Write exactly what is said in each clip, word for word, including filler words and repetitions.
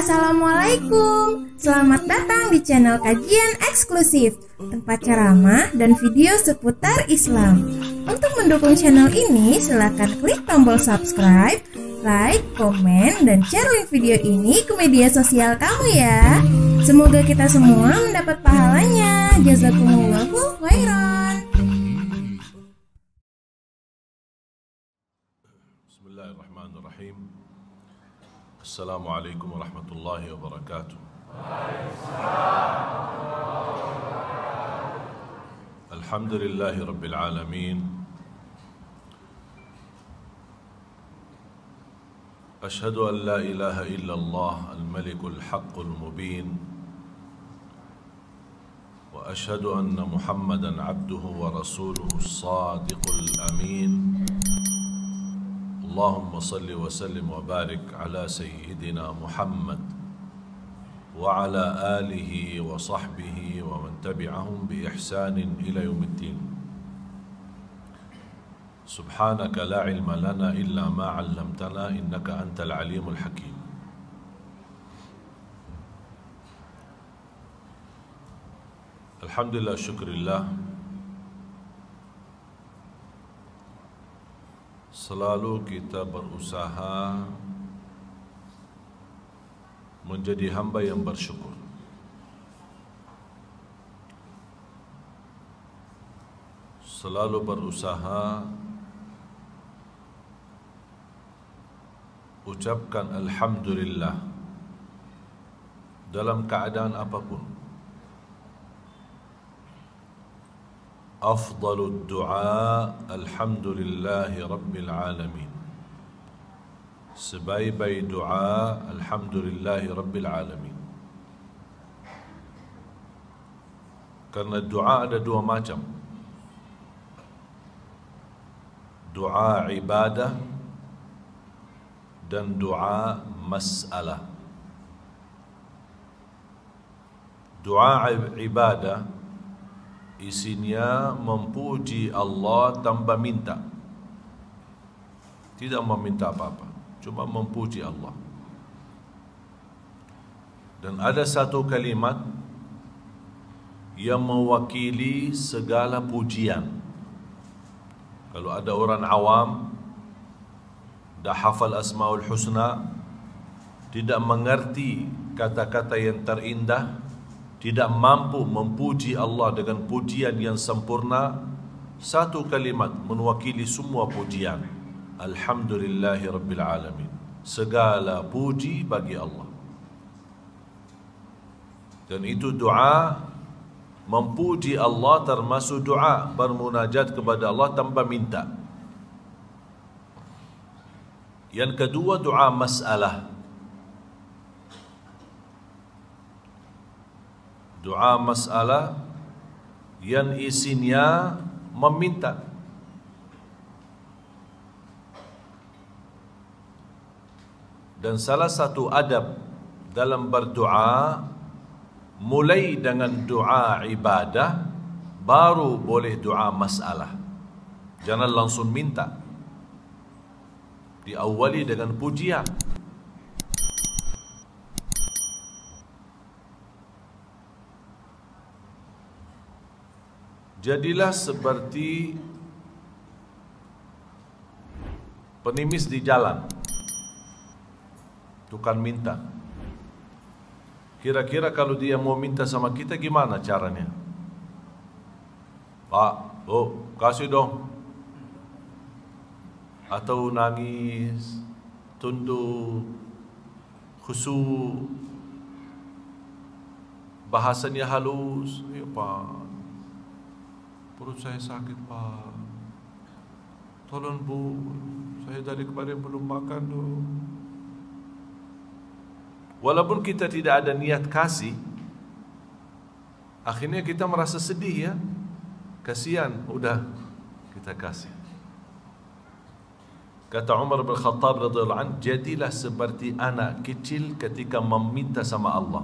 Assalamualaikum, selamat datang di channel kajian eksklusif, tempat ceramah dan video seputar Islam. Untuk mendukung channel ini, silahkan klik tombol subscribe, like, komen, dan share link video ini ke media sosial kamu ya. Semoga kita semua mendapat pahalanya. Jazakumullahu khairan. Bismillahirrahmanirrahim. Assalamualaikum warahmatullahi wabarakatuh. Alhamdulillahi rabbil alamin. Ashhadu an la ilaha illallah al-malikul haqqul mubin. Wa ashhadu anna Muhammadan abduhu wa rasuluhu as-sadiqul amin. Allahumma salli wa sallim wa barik ala sayyidina Muhammad wa ala alihi wa sahbihi wa man tabi'ahum bi ihsanin ila yaumiddin. Subhanaka la ilma lana illa ma 'allamtana innaka antal alimul hakim. Alhamdulillah, syukurillah. Selalu kita berusaha menjadi hamba yang bersyukur. Selalu berusaha ucapkan alhamdulillah dalam keadaan apapun. Afdalud du'a alhamdulillahi rabbil alamin. Sebaik-baik doa alhamdulillahi rabbil alamin. Karena doa ada dua macam. Doa ibadah dan doa masalah. Doa ibadah isinya memuji Allah tanpa minta, tidak meminta apa-apa, cuma memuji Allah. Dan ada satu kalimat yang mewakili segala pujian. Kalau ada orang awam dah hafal Asmaul Husna, tidak mengerti kata-kata yang terindah, tidak mampu memuji Allah dengan pujian yang sempurna, satu kalimat mewakili semua pujian. Alhamdulillahirabbil alamin. Segala puji bagi Allah. Dan itu doa memuji Allah, termasuk doa bermunajat kepada Allah tanpa minta. Yang kedua, doa masalah. Doa masalah yang isinya meminta. Dan salah satu adab dalam berdoa, mulai dengan doa ibadah, baru boleh doa masalah. Jangan langsung minta, diawali dengan pujian. Jadilah seperti penimis di jalan, tukang minta. Kira-kira kalau dia mau minta sama kita gimana caranya? Pak, oh kasih dong. Atau nangis, tunduk, khusyuk, bahasanya halus. Ya Pak, perut saya sakit Pak, tolong Bu, saya dari kemarin belum makan loh. Walaupun kita tidak ada niat kasih, akhirnya kita merasa sedih ya, kasihan, udah kita kasih. Kata Umar bin Khattab radhiyallahu anhu, jadilah seperti anak kecil ketika meminta sama Allah.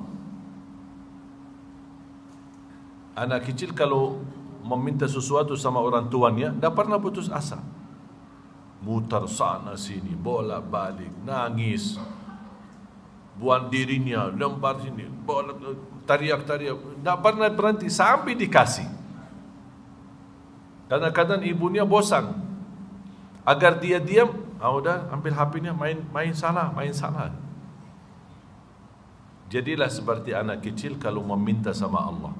Anak kecil kalau meminta sesuatu sama orang tuannya, tidak pernah putus asa. Mutar sana sini, bola balik, nangis, buang dirinya, lempar sini, tariak-tariak, tidak pernah berhenti sampai dikasih. Kadang-kadang ibunya bosan, agar dia diam, ah udah ambil H P-nya, main main salah, main salah. Jadilah seperti anak kecil kalau meminta sama Allah.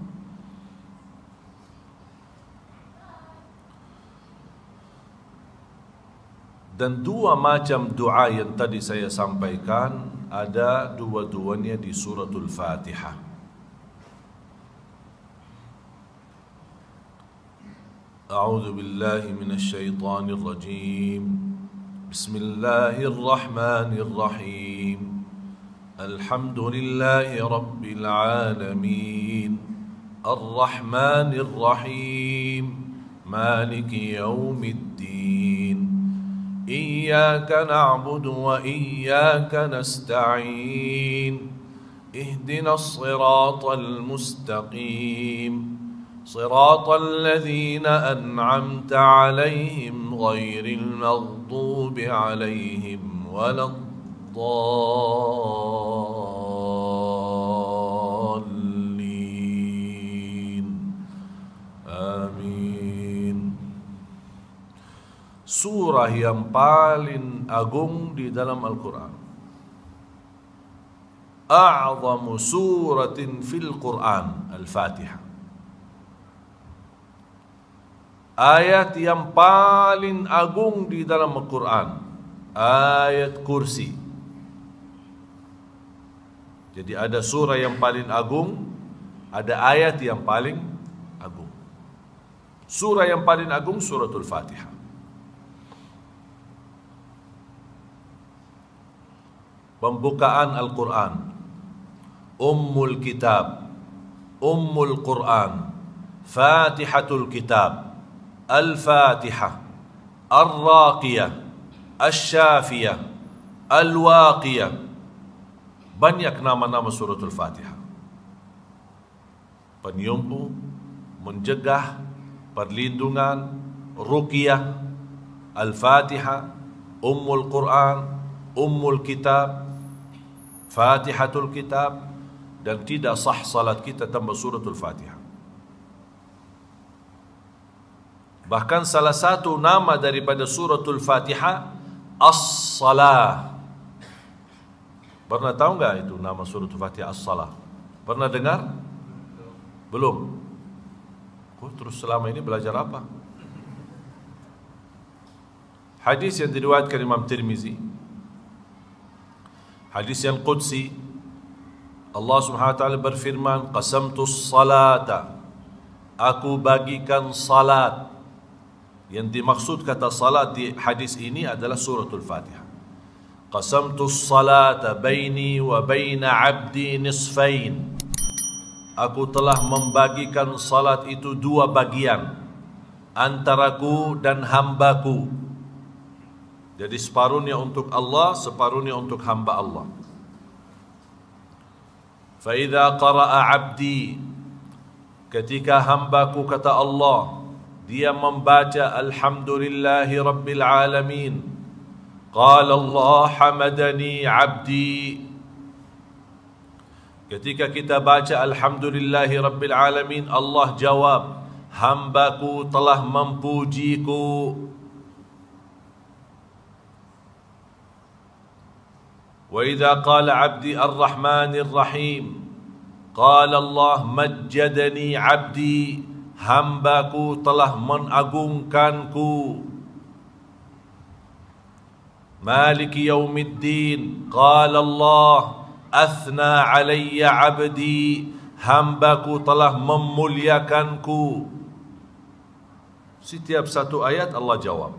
Dan dua macam doa yang tadi saya sampaikan ada dua-duanya di suratul Fatihah. A'udzu billahi minasy syaithanir rajim. Bismillahirrahmanirrahim. Alhamdulillahi rabbil alamin. Arrahmanir rahim. Maliki yaumiddin. إياك نعبد وإياك نستعين اهدنا الصراط المستقيم صراط الذين أنعمت عليهم غير المغضوب عليهم ولا الضالين آمين. Surah yang paling agung di dalam Al-Quran. A'zamu suratin fil Quran, Al-Fatihah. Ayat yang paling agung di dalam Al-Quran, ayat kursi. Jadi ada surah yang paling agung, ada ayat yang paling agung. Surah yang paling agung suratul Fatihah. Pembukaan Al-Quran, Ummul Kitab, Ummul Quran, Fatihatul Kitab, Al-Fatihah, Ar-Raqiyah, Al-Shafiyah, Al-Waqiyah. Banyak nama-nama suratul Fatihah. Penyembuh, menjegah, perlindungan, ruqyah. Al-Fatihah, Ummul Quran, Ummul Kitab, Fatihatul Kitab. Dan tidak sah salat kita tanpa suratul Fatihah. Bahkan salah satu nama daripada suratul Fatihah As-Salah. Pernah tahu enggak itu nama suratul Fatihah As-Salah? Pernah dengar? Belum. Oh, terus selama ini belajar apa? Hadis yang diriwayatkan Imam Tirmizi, hadis yang qudsi, Allah Subhanahu wa taala berfirman, qasamtus salata, aku bagikan salat. Yang dimaksud kata salat di hadis ini adalah suratul Fatihah. Qasamtus salata baini wa baina abdi nisfain, aku telah membagikan salat itu dua bagian, antaraku dan hambaku. Jadi separuhnya untuk Allah, separuhnya untuk hamba Allah. Fa idza qara'a 'abdi, ketika hambaku kata Allah, dia membaca alhamdulillahi rabbil alamin. Qala Allah hamadani 'abdi. Ketika kita baca alhamdulillahi rabbil alamin, Allah jawab, hambaku telah memujiku. وإذا قال عبدي الرحمن الرحيم قال الله مجدني عبدي, hambaku telah mengagungkanku. Maliki yaumiddin, قال الله أثنى علي عبدي, hambaku telah memuliakanku. Setiap satu ayat Allah jawab.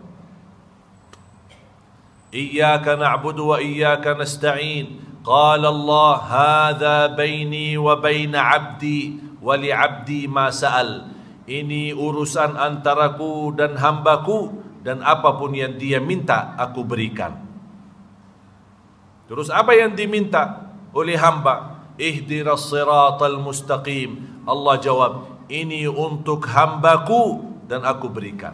إياك نعبد وإياك نستعين قال الله هذا بيني وبين عبدي ولعبدي ما سأل. Ini urusan antaraku dan hambaku, dan apapun yang dia minta aku berikan. Terus apa yang diminta oleh hamba? Ihdinas siratal mustaqim, Allah jawab, ini untuk hambaku dan aku berikan.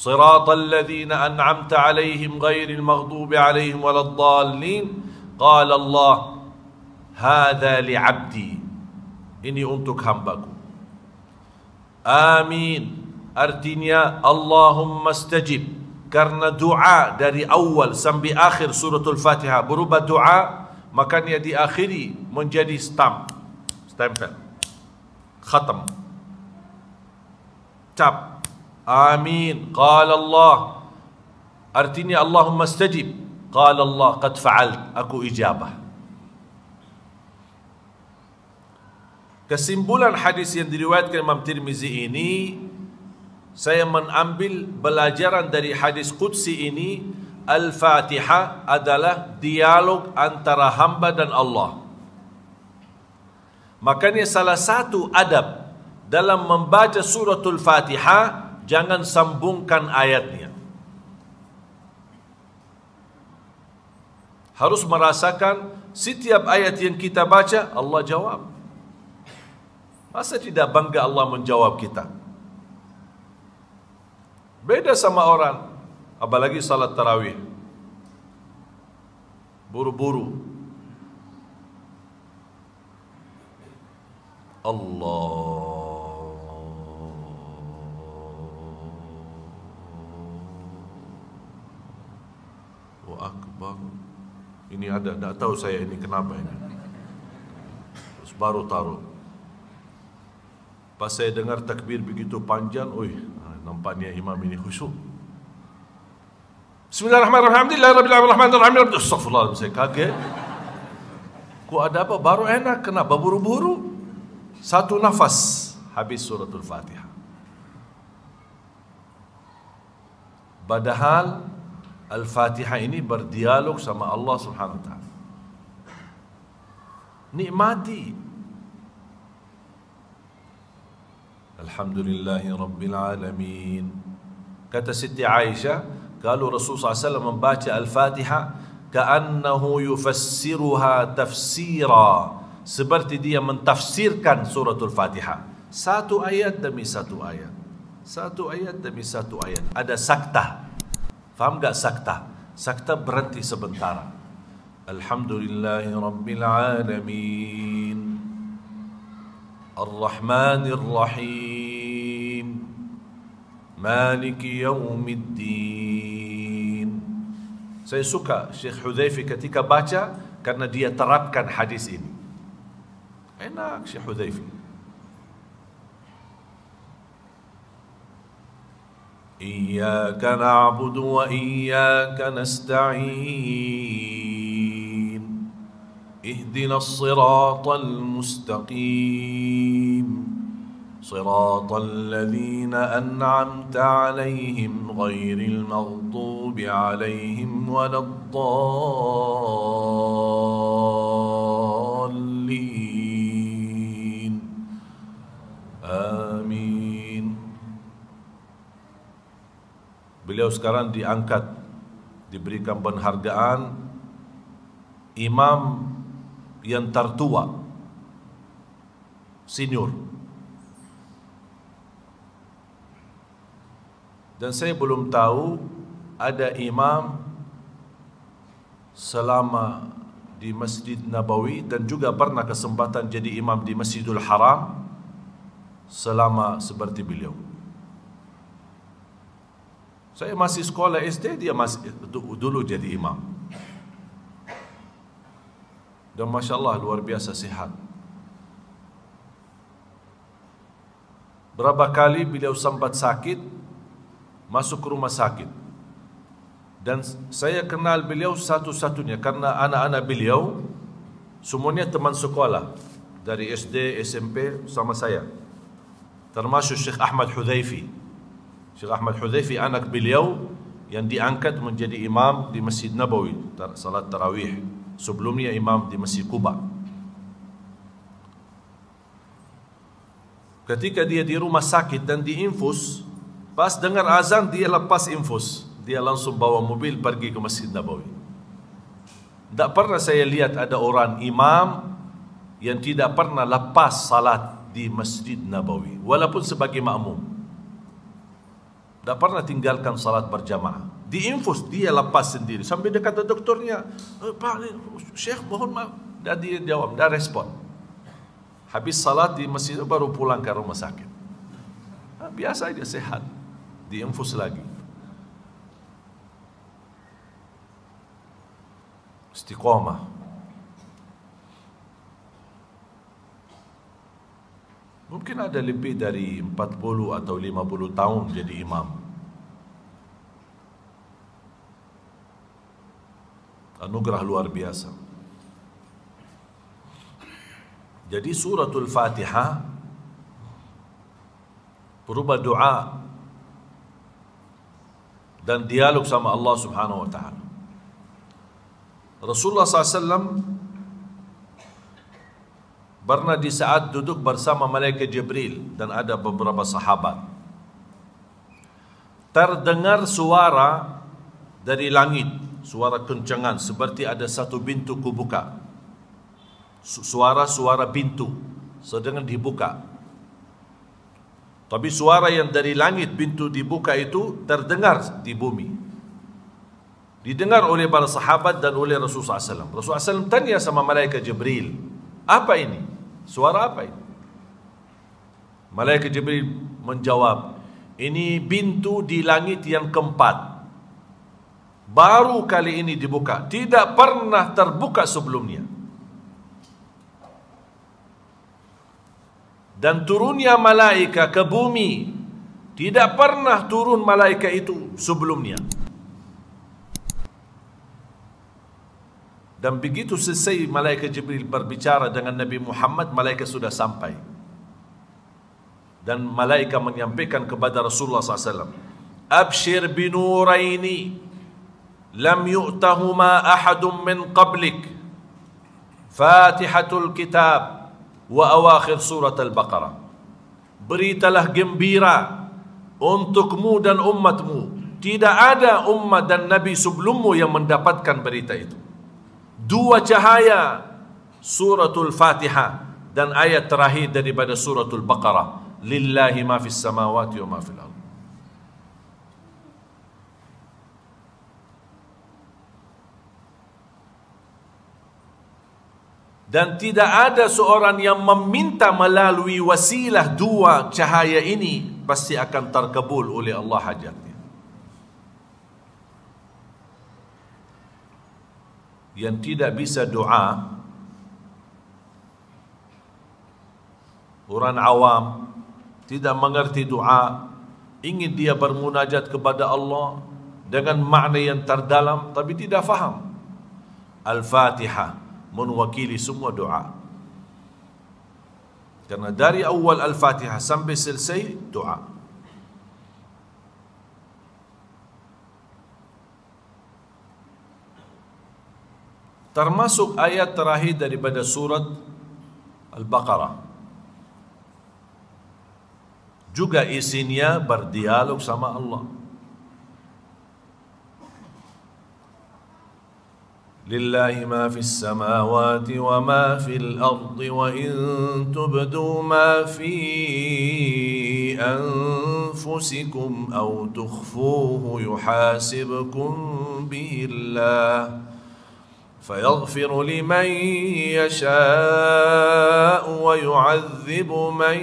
صراط الذين أنعمت عليهم غير المغضوب عليهم ولا الضالين Qala Allah, hadza li abdi, ini untuk hambaku. Amin, artinya Allahumma stajib, karena doa dari awal sampai akhir suratul Fatihah berubah doa, makanya diakhiri menjadi stamp, stempel, khatam, cap. Amin, qala Allah, artinya Allahumma stajib. Qala Allah, qad fa'alt, aku ijabah. Kesimpulan hadis yang diriwayatkan Imam Tirmizi ini, saya mengambil pelajaran dari hadis Qudsi ini. Al-Fatihah adalah dialog antara hamba dan Allah. Makanya salah satu adab dalam membaca suratul Fatihah, jangan sambungkan ayatnya. Harus merasakan setiap ayat yang kita baca, Allah jawab. Masa tidak bangga Allah menjawab kita? Beda sama orang, apalagi salat tarawih, buru-buru. Allah, wa akbar. Ini ada, tidak tahu saya ini kenapa ini. Terus baru taruh. Pas saya dengar takbir begitu panjang, oi, nampaknya imam ini khusyuk. Bismillahirrahmanirrahim. Alhamdulillahirrahmanirrahim. Astagfirullah, saya kaget. Ku ada apa? Baru enak, kenapa buru-buru? Satu nafas habis suratul Fatihah. Padahal Al-Fatihah ini berdialog sama Allah Subhanahu wa taala. Nikmati. Alhamdulillahi Rabbil Alamin. Kata Siti Aisyah, kalau Rasulullah shallallahu alaihi wasallam membaca Al-Fatihah, ka'annahu yufassiruha tafsira, seperti dia mentafsirkan suratul Fatihah. Satu ayat demi satu ayat, satu ayat demi satu ayat. Ada sakta. Faham gak sakta? Sakta berhenti sebentar. Alhamdulillahi Rabbil Alamin, Ar-Rahmanir Rahim, Maliki Yaumiddin. Saya suka Syekh Hudhaifi ketika baca, karena dia terapkan hadis ini. Enak Syekh Hudhaifi. Iyyaka na'budu wa iyyaka nasta'in, ihdinas siratal mustaqim, صراط الذين أنعمت عليهم غير المغضوب عليهم ولا الضالين آمين. Beliau sekarang diangkat, diberikan penghargaan imam yang tertua, senior. Dan saya belum tahu ada imam selama di Masjid Nabawi, dan juga pernah kesempatan jadi imam di Masjidil Haram selama seperti beliau. Saya masih sekolah S D, dia masih dulu jadi imam. Dan Masya Allah, luar biasa sihat. Berapa kali beliau sempat sakit, masuk ke rumah sakit, dan saya kenal beliau satu-satunya karena anak-anak beliau semuanya teman sekolah dari S D, S M P sama saya, termasuk Syekh Ahmad Hudhaifi. Syekh Ahmad Hudhaifi anak beliau yang diangkat menjadi imam di Masjid Nabawi salat tarawih, sebelumnya imam di Masjid Quba. Ketika dia di rumah sakit dan diinfus, pas dengar azan dia lepas infus, dia langsung bawa mobil pergi ke Masjid Nabawi. Tak pernah saya lihat ada orang imam yang tidak pernah lepas salat di Masjid Nabawi, walaupun sebagai makmum. Tak pernah tinggalkan salat berjamaah. diinfus, dia lepas sendiri. Sampai dia kata dokternya, eh, Pak Syekh mohon maaf. Dan dia jawab, dah respon. Habis salat di masjid baru pulang ke rumah sakit. Nah, biasa dia sehat, diinfus lagi. Istiqomah. Mungkin ada lebih dari empat puluh atau lima puluh tahun jadi imam. Anugerah luar biasa. Jadi suratul Fatihah berupa doa dan dialog sama Allah Subhanahu wa Ta'ala. Rasulullah shallallahu alaihi wasallam pernah di saat duduk bersama malaikat Jibril dan ada beberapa sahabat, terdengar suara dari langit, suara kencengan seperti ada satu pintu kubuka, suara-suara pintu sedang dibuka. Tapi suara yang dari langit pintu dibuka itu terdengar di bumi, didengar oleh para sahabat dan oleh Rasulullah shallallahu alaihi wasallam. Rasulullah shallallahu alaihi wasallam tanya sama malaikat Jibril, apa ini? Suara apa ini? Malaikat Jibril menjawab, ini pintu di langit yang keempat, baru kali ini dibuka, tidak pernah terbuka sebelumnya. Dan turunnya malaika ke bumi, tidak pernah turun malaika itu sebelumnya. Dan begitu selesai malaikat Jibril berbicara dengan Nabi Muhammad, malaika sudah sampai. Dan malaika menyampaikan kepada Rasulullah shallallahu alaihi wasallam, Abshir binuraini لم يؤتهما أحد من قبلك فاتحة الكتاب وأواخر سورة البقرة. Beritalah gembira untukmu dan umatmu, tidak ada umat dan nabi sebelummu yang mendapatkan berita itu. Dua cahaya, suratul Fatihah dan ayat terakhir daripada suratul Baqarah, lillahi ma fis samawati wa ma fil ardh. Dan tidak ada seorang yang meminta melalui wasilah dua cahaya ini, pasti akan terkabul oleh Allah hajatnya. Yang tidak bisa doa, orang awam, tidak mengerti doa, ingin dia bermunajat kepada Allah dengan makna yang terdalam, tapi tidak faham. Al-Fatihah menwakili semua doa, karena dari awal Al-Fatihah sampai selesai doa. Termasuk ayat terakhir daripada surat Al-Baqarah juga isinya berdialog sama Allah. Lillahi ma fis samawati wa ma fil ardi wa in tubdu ma fi anfusikum aw tukhfuhu yuhasibkum billah fayaghfiru liman yasha'u wa yu'adzibu man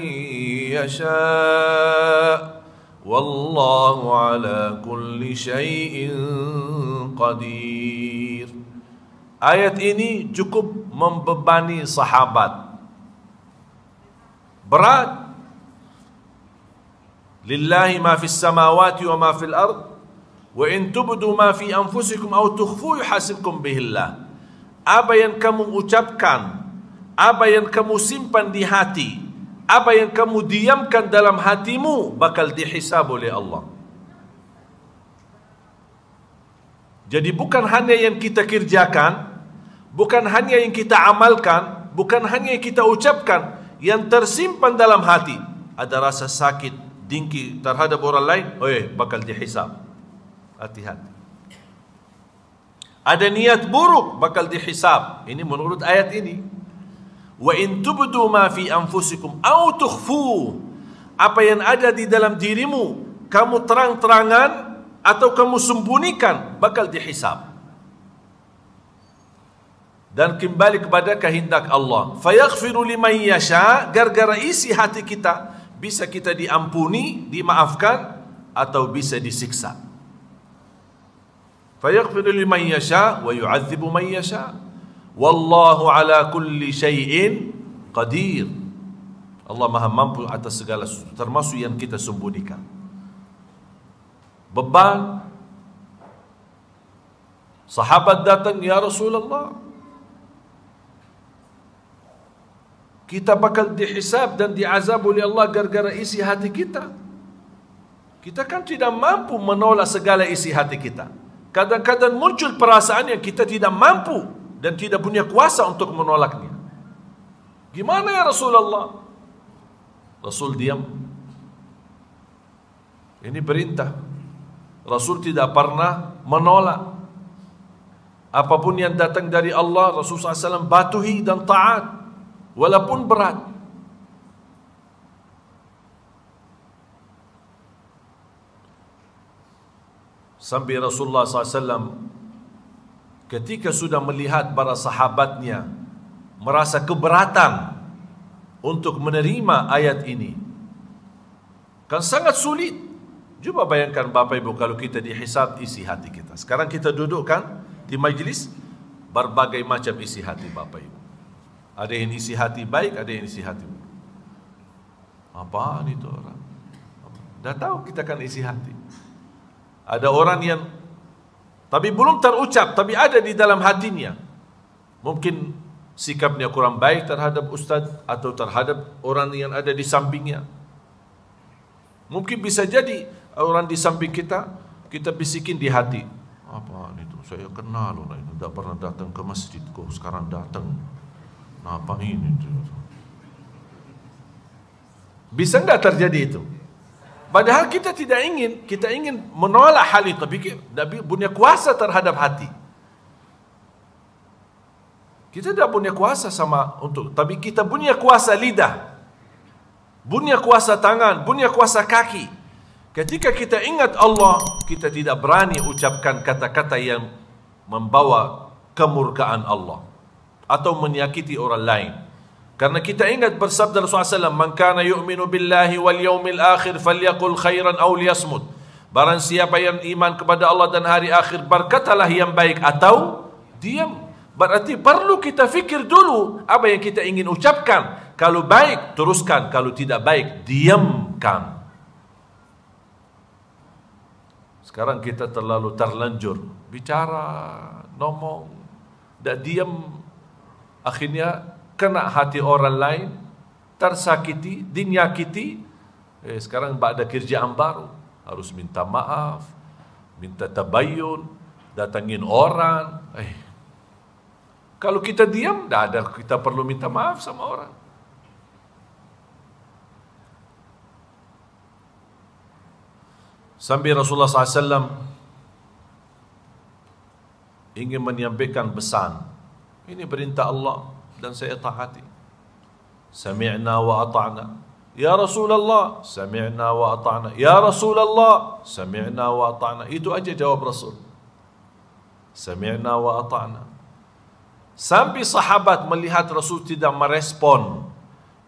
yasha'u wallahu ala kulli shay'in qadir. Ayat ini cukup membebani sahabat. Berat. Lillahi ma fis samawati wa ma fil ard wa in tubdu ma fi anfusikum aw tukhfu yuhasibkum bihillah. Apa yang kamu ucapkan, apa yang kamu simpan di hati, apa yang kamu diamkan dalam hatimu bakal dihisab oleh Allah. Jadi bukan hanya yang kita kerjakan, bukan hanya yang kita amalkan, bukan hanya yang kita ucapkan, yang tersimpan dalam hati, ada rasa sakit, dengki terhadap orang lain, oh eh, bakal dihisab. Hati-hati. Ada niat buruk, bakal dihisab. Ini menurut ayat ini. Wa in tubdu ma fi anfusikum aw tukhfu. Apa yang ada di dalam dirimu, kamu terang-terangan atau kamu sembunyikan, bakal dihisab. Dan kembali kepada kehendak Allah. Fayaghfiru liman yasha, gara-gara isi hati kita, bisa kita diampuni, dimaafkan, atau bisa disiksa. Fayaghfiru liman yasha wa yu'adzibu man yasha. Wallahu ala kulli syai'in qadir. Allah maha mampu atas segala sesuatu, termasuk yang kita sembunyikan. Beban sahabat datang, ya Rasulullah, kita bakal dihisab dan diazab oleh Allah gara-gara isi hati kita. Kita kan tidak mampu menolak segala isi hati kita. Kadang-kadang muncul perasaan yang kita tidak mampu dan tidak punya kuasa untuk menolaknya. Gimana ya Rasulullah? Rasul diam. Ini perintah. Rasul tidak pernah menolak. Apapun yang datang dari Allah, Rasul sallallahu alaihi wasallam patuhi dan taat. Walaupun berat. Sampai Rasulullah sallallahu alaihi wasallam ketika sudah melihat para sahabatnya merasa keberatan untuk menerima ayat ini, kan sangat sulit. Coba bayangkan Bapak Ibu, kalau kita dihisab isi hati kita. Sekarang kita dudukkan di majlis berbagai macam isi hati Bapak Ibu. Ada yang isi hati baik, ada yang isi hati buruk. Apaan itu orang? Dah tahu kita kan isi hati. Ada orang yang tapi belum terucap, tapi ada di dalam hatinya. Mungkin sikapnya kurang baik terhadap ustaz atau terhadap orang yang ada di sampingnya. Mungkin bisa jadi orang di samping kita, kita bisikin di hati. Apaan itu? Saya kenal orang itu. Tidak pernah datang ke masjid kok, sekarang datang. Apa ini? Bisa enggak terjadi itu? Padahal kita tidak ingin, kita ingin menolak hal itu, tapi tidak punya kuasa terhadap hati. Kita tidak punya kuasa sama untuk, tapi kita punya kuasa lidah, punya kuasa tangan, punya kuasa kaki. Ketika kita ingat Allah, kita tidak berani ucapkan kata-kata yang membawa kemurkaan Allah atau menyakiti orang lain. Karena kita ingat bersabda Rasulullah sallallahu alaihi wasallam, "Man kana yu'minu billahi wal yaumil akhir falyaqul khairan aw liyasmut." Barang siapa yang iman kepada Allah dan hari akhir, berkatalah yang baik atau diam. Berarti perlu kita fikir dulu apa yang kita ingin ucapkan. Kalau baik, teruskan. Kalau tidak baik, diamkan. Sekarang kita terlalu terlanjur bicara, ngomong, tidak diam. Akhirnya kena hati orang lain, tersakiti, dinyakiti. Eh, sekarang ada kerjaan baru, harus minta maaf, minta tabayun, datangin orang. Eh, kalau kita diam, tidak ada kita perlu minta maaf sama orang. Sampai Rasulullah sallallahu alaihi wasallam ingin menyampaikan pesan. Ini perintah Allah dan saya taati. Sami'na wa ata'na. Ya Rasulullah, sami'na wa ata'na. Ya Rasulullah, sami'na wa ata'na. Itu aja jawab Rasul. Sami'na wa ata'na. Sampai sahabat melihat Rasul tidak merespon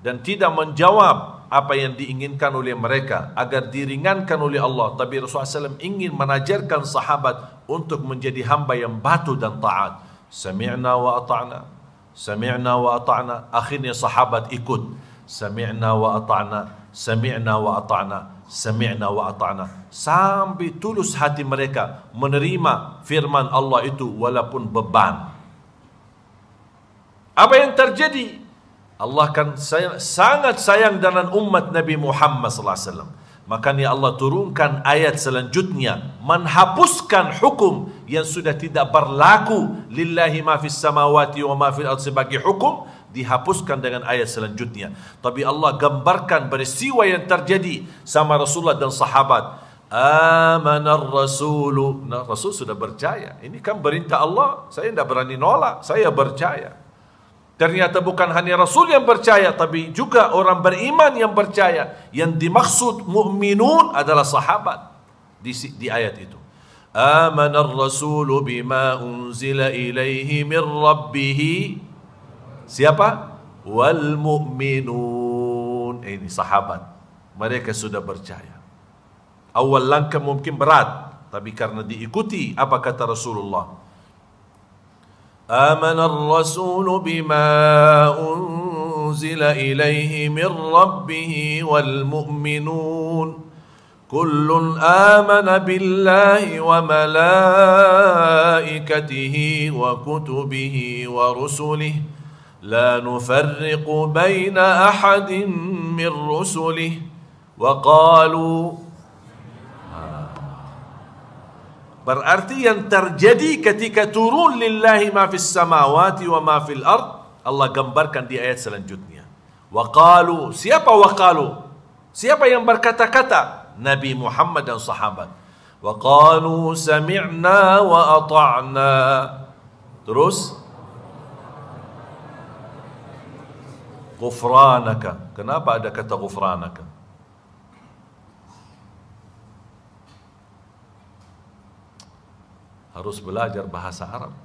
dan tidak menjawab apa yang diinginkan oleh mereka agar diringankan oleh Allah. Tapi Rasulullah sallallahu alaihi wasallam ingin menajarkan sahabat untuk menjadi hamba yang patuh dan taat. Sami'na wa ata'na, sami'na wa ata'na. Akhirnya sahabat ikut. Sami'na wa ata'na, sami'na wa ata'na, sami'na wa ata'na. Sampai tulus hati mereka menerima firman Allah itu walaupun beban. Apa yang terjadi? Allah kan sayang, sangat sayang dengan umat Nabi Muhammad sallallahu alaihi wasallam. Makanya Allah turunkan ayat selanjutnya menghapuskan hukum yang sudah tidak berlaku. Lillahi ma fis samawati wa ma fil ardh, sebagai hukum dihapuskan dengan ayat selanjutnya. Tapi Allah gambarkan peristiwa yang terjadi sama Rasulullah dan sahabat. Amanar Rasul. Nah, Rasul sudah percaya. Ini kan perintah Allah. Saya tidak berani nolak. Saya percaya. Ternyata bukan hanya Rasul yang percaya, tapi juga orang beriman yang percaya. Yang dimaksud mu'minun adalah sahabat di, di ayat itu. amanar rasulu bima unzila ilaihi min rabbih. Siapa? Wal mu'minun. Ini sahabat, mereka sudah percaya. Awal langkah mungkin berat, tapi karena diikuti apa kata Rasulullah, amanar rasulu bima unzila ilaihi min rabbih wal mu'minun kullun amana billahi wa malaikatihi wa kutubihi wa rusulihi la nufarriqu baina ahadin min rusulihi wa qalu. Berarti yang terjadi ketika turun lillahi ma fis samawati wa ma fil ard, Allah gambarkan di ayat selanjutnya. Waqalu, siapa waqalu? Siapa yang berkata-kata? Nabi Muhammad dan sahabat. Waqalu sami'na wa ata'na. Terus ghufranaka. Kenapa ada kata ghufranaka? Harus belajar bahasa Arab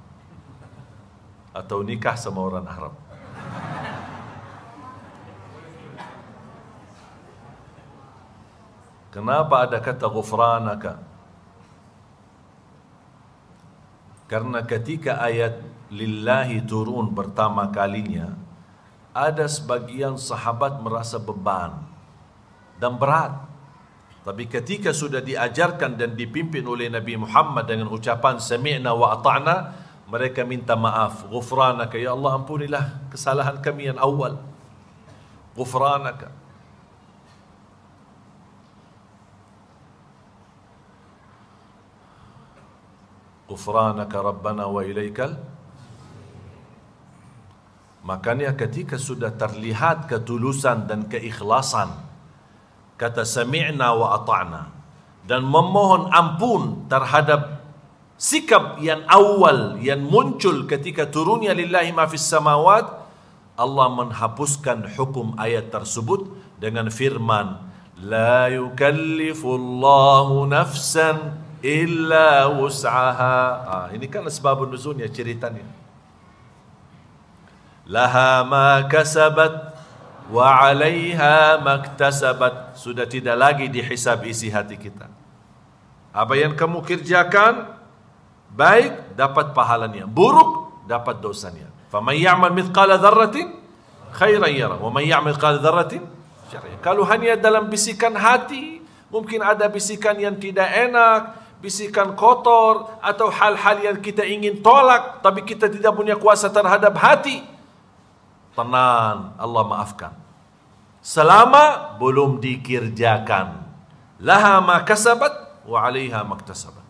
atau nikah sama orang Arab. Kenapa ada kata ghufranaka? Karena ketika ayat lillahi turun pertama kalinya, ada sebagian sahabat merasa beban dan berat. Tapi ketika sudah diajarkan dan dipimpin oleh Nabi Muhammad dengan ucapan sami'na wa ata'na, mereka minta maaf. Ghufranaka, ya Allah ampunilah kesalahan kami yang awal. Ghufranaka. Ghufranaka Rabbana wa ilaikal. Makanya ketika sudah terlihat ketulusan dan keikhlasan, kata sami'na wa ata'na, dan memohon ampun terhadap sikap yang awal yang muncul ketika turunnya lillahi ma fis samawat, Allah menghapuskan hukum ayat tersebut dengan firman la yukallifullahu nafsan illa wus'aha. Ah, ini kan sebab nuzulnya ceritanya. Laha ma kasabat wa 'alaiha maktasabat. Sudah tidak lagi dihisab isi hati kita. Apa yang kamu kerjakan baik dapat pahalanya, buruk dapat dosanya. Faman ya'mal mithqala dzarratin khairan yarah wa man ya'mal mithqala dzarratin syarran yarah. Kalau hanya dalam bisikan hati, mungkin ada bisikan yang tidak enak, bisikan kotor, atau hal-hal yang kita ingin tolak tapi kita tidak punya kuasa terhadap hati. Tenang, Allah maafkan selama belum dikerjakan. Laha ma kasabat wa 'alaiha maktasabat.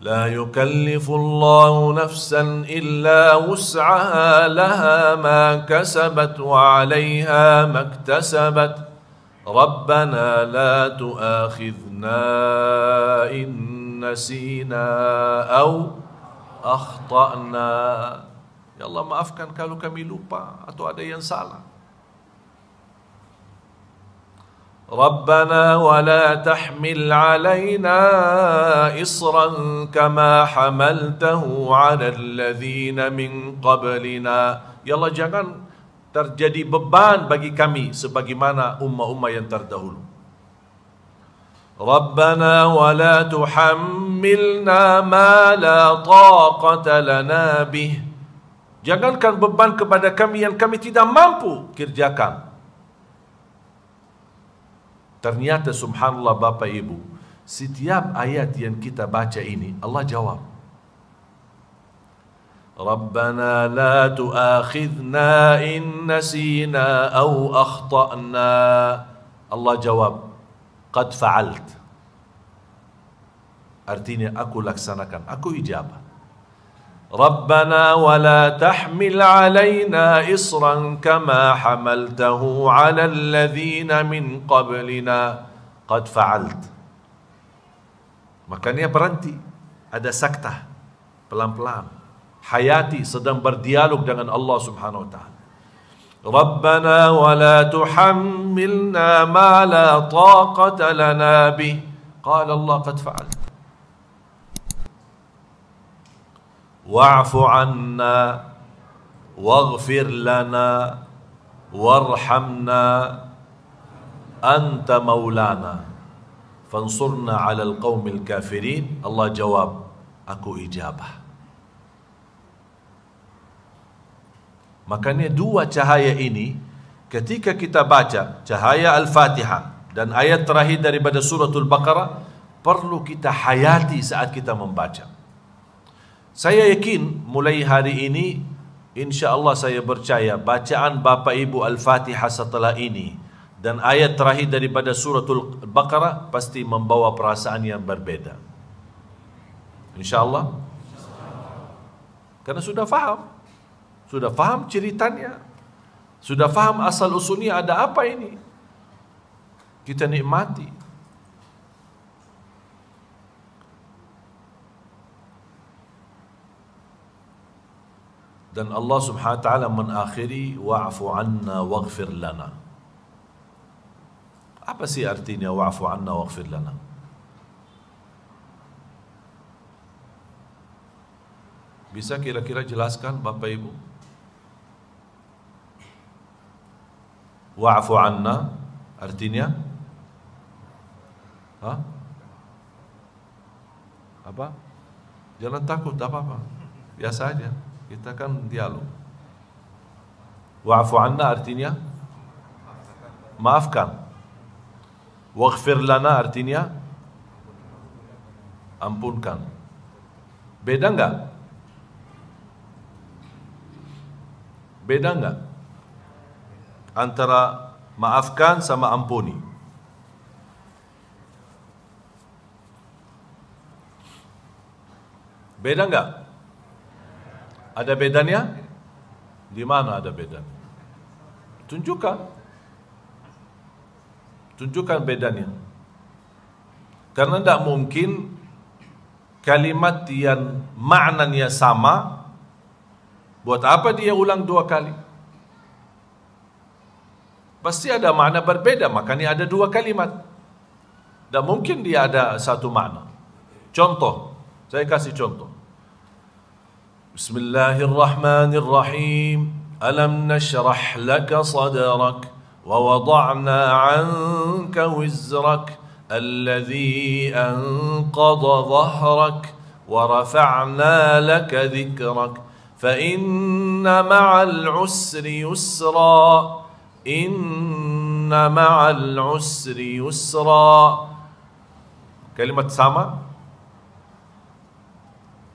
La yukallifullahu nafsan illa wus'aha laha ma kasabat wa 'alaiha maktasabat. Rabbana la tu'akhidhna in nasina aw akhta'na. Ya Allah maafkan kalau kami lupa atau ada yang salah. Rabbana wa la tahmil alaina isran kama hamaltahu ala alladhina min qablina. Ya Allah jangan terjadi beban bagi kami sebagaimana ummah-ummah yang terdahulu. Rabbana wa la tuhammilna ma la taqata lana bih. Jangankan beban kepada kami yang kami tidak mampu kerjakan. Ternyata subhanallah Bapak Ibu, setiap ayat yang kita baca ini Allah jawab. Rabbana la tu'akhidna in nasina aw akhta'na. Allah jawab, qad fa'alt. Artinya aku laksanakan, aku ijabah. Rabbana wa la tahmil alaina isran kama hamaltahu ala alladhina min qablina qad fa'alt. Makanya berhenti, ada saktah, pelan-pelan. Hayati sedang berdialog dengan Allah Subhanahu wa ta'ala. Rabbana wa la tuhammilna ma la taqata lana bih Qala Allah qad fa'al. Wa'fu anna waghfir lana warhamna anta maulana fansurna 'alal qaumil kafirin. Allah jawab, aku ijabah. Makanya dua cahaya ini ketika kita baca cahaya Al-Fatihah dan ayat terakhir daripada suratul Baqarah perlu kita hayati saat kita membaca. Saya yakin mulai hari ini insya Allah, saya percaya bacaan Bapak Ibu Al-Fatihah setelah ini dan ayat terakhir daripada suratul Baqarah pasti membawa perasaan yang berbeda, insya Allah, karena sudah faham. Sudah faham ceritanya, sudah faham asal usulnya, ada apa ini. Kita nikmati. Dan Allah subhanahu wa ta'ala menakhiri wa'fu anna waghfir lana. Apa sih artinya wa'fu anna waghfir lana? Bisa kira-kira jelaskan Bapak Ibu? Wa'fu anna artinya Hah? Apa? Jangan takut apa-apa, biasa aja, kita kan dialog. Wa'fu anna artinya maafkan. Waghfir lana artinya ampunkan. Beda enggak? Beda enggak antara maafkan sama ampuni? Beda enggak? Ada bedanya? Di mana ada bedanya? Tunjukkan. Tunjukkan bedanya. Karena enggak mungkin kalimat yang maknanya sama, buat apa dia ulang dua kali? Pasti ada makna berbeda, makanya ada dua kalimat. Dan mungkin dia ada satu makna. Contoh, saya kasih contoh. Bismillahirrahmanirrahim. Alam nashrah laka sadrak wa wada'na 'anka wizrak alladhi anqadha dhahrak wa rafa'na laka dhikrak. فَإِنَّ مَعَ الْعُسْرِ يُسْرًا إِنَّ مَعَ الْعُسْرِ يُسْرًا. Kalimat sama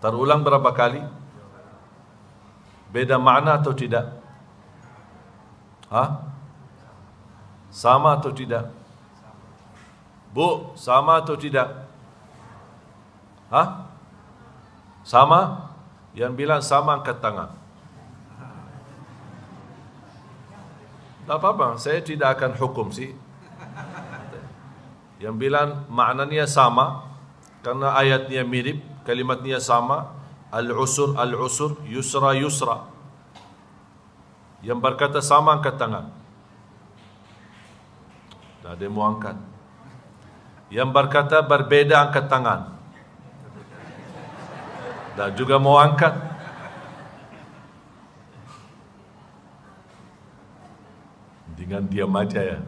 terulang berapa kali? Beda makna atau tidak? Hah? Sama atau tidak? Bu, sama atau tidak? Hah? Sama? Yang bilang sama angkat tangan. Tak apa-apa, saya tidak akan hukum sih. Yang bilang maknanya sama, karena ayatnya mirip, kalimatnya sama. Al-usur, al-usur, yusra, yusra. Yang berkata sama angkat tangan. Tak ada yang mau angkat. Yang berkata berbeda angkat tangan. Dan juga mau angkat. Dengan diam aja ya.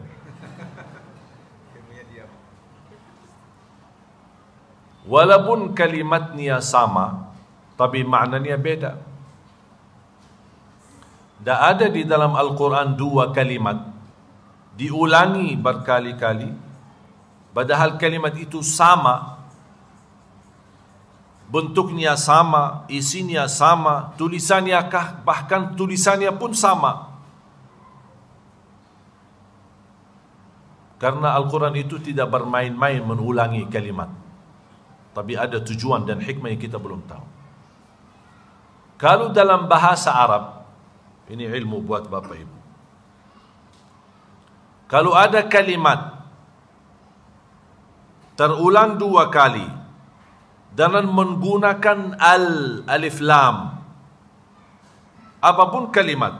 Walaupun kalimatnya sama, tapi maknanya beda. Dan ada di dalam Al-Quran dua kalimat diulangi berkali-kali, padahal kalimat itu sama. Bentuknya sama, isinya sama, tulisannya kah, bahkan tulisannya pun sama. Karena Al-Quran itu tidak bermain-main mengulangi kalimat. Tapi ada tujuan dan hikmah yang kita belum tahu. Kalau dalam bahasa Arab, ini ilmu buat Bapak Ibu. Kalau ada kalimat terulang dua kali, dengan menggunakan al, alif lam, apapun kalimat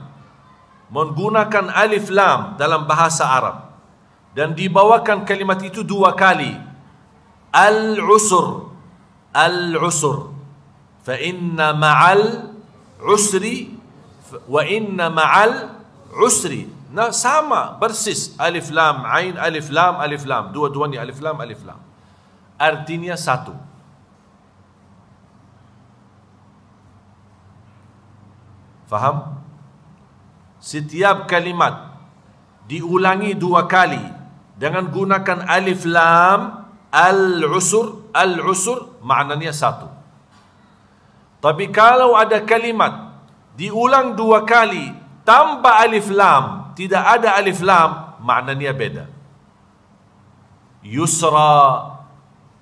menggunakan alif lam dalam bahasa Arab dan dibawakan kalimat itu dua kali, al-usur, al-usur, fa inna ma'al usri, wa inna ma'al usri. Nah, sama persis, alif lam ain, alif lam, alif lam, dua-duanya alif lam, alif lam, artinya satu. Faham? Setiap kalimat diulangi dua kali dengan gunakan alif lam, al-usur, al-usur, maknanya satu. Tapi kalau ada kalimat diulang dua kali tanpa alif lam, tidak ada alif lam, maknanya beda. Yusra,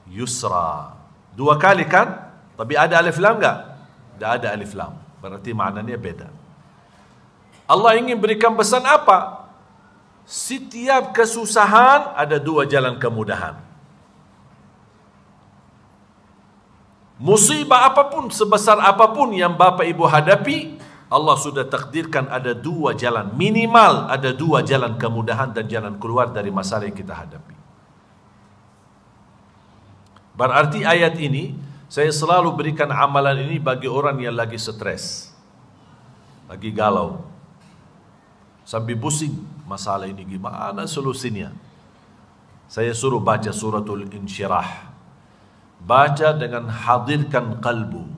yusra, dua kali kan? Tapi ada alif lam enggak? Tidak ada alif lam, berarti maknanya beda. Allah ingin berikan pesan apa? Setiap kesusahan ada dua jalan kemudahan. Musibah apapun, sebesar apapun yang Bapak Ibu hadapi, Allah sudah takdirkan ada dua jalan, minimal ada dua jalan kemudahan dan jalan keluar dari masalah yang kita hadapi. Berarti ayat ini, saya selalu berikan amalan ini bagi orang yang lagi stres, lagi galau, sambil pusing masalah ini gimana solusinya. Saya suruh baca suratul Insyirah. Baca dengan hadirkan kalbu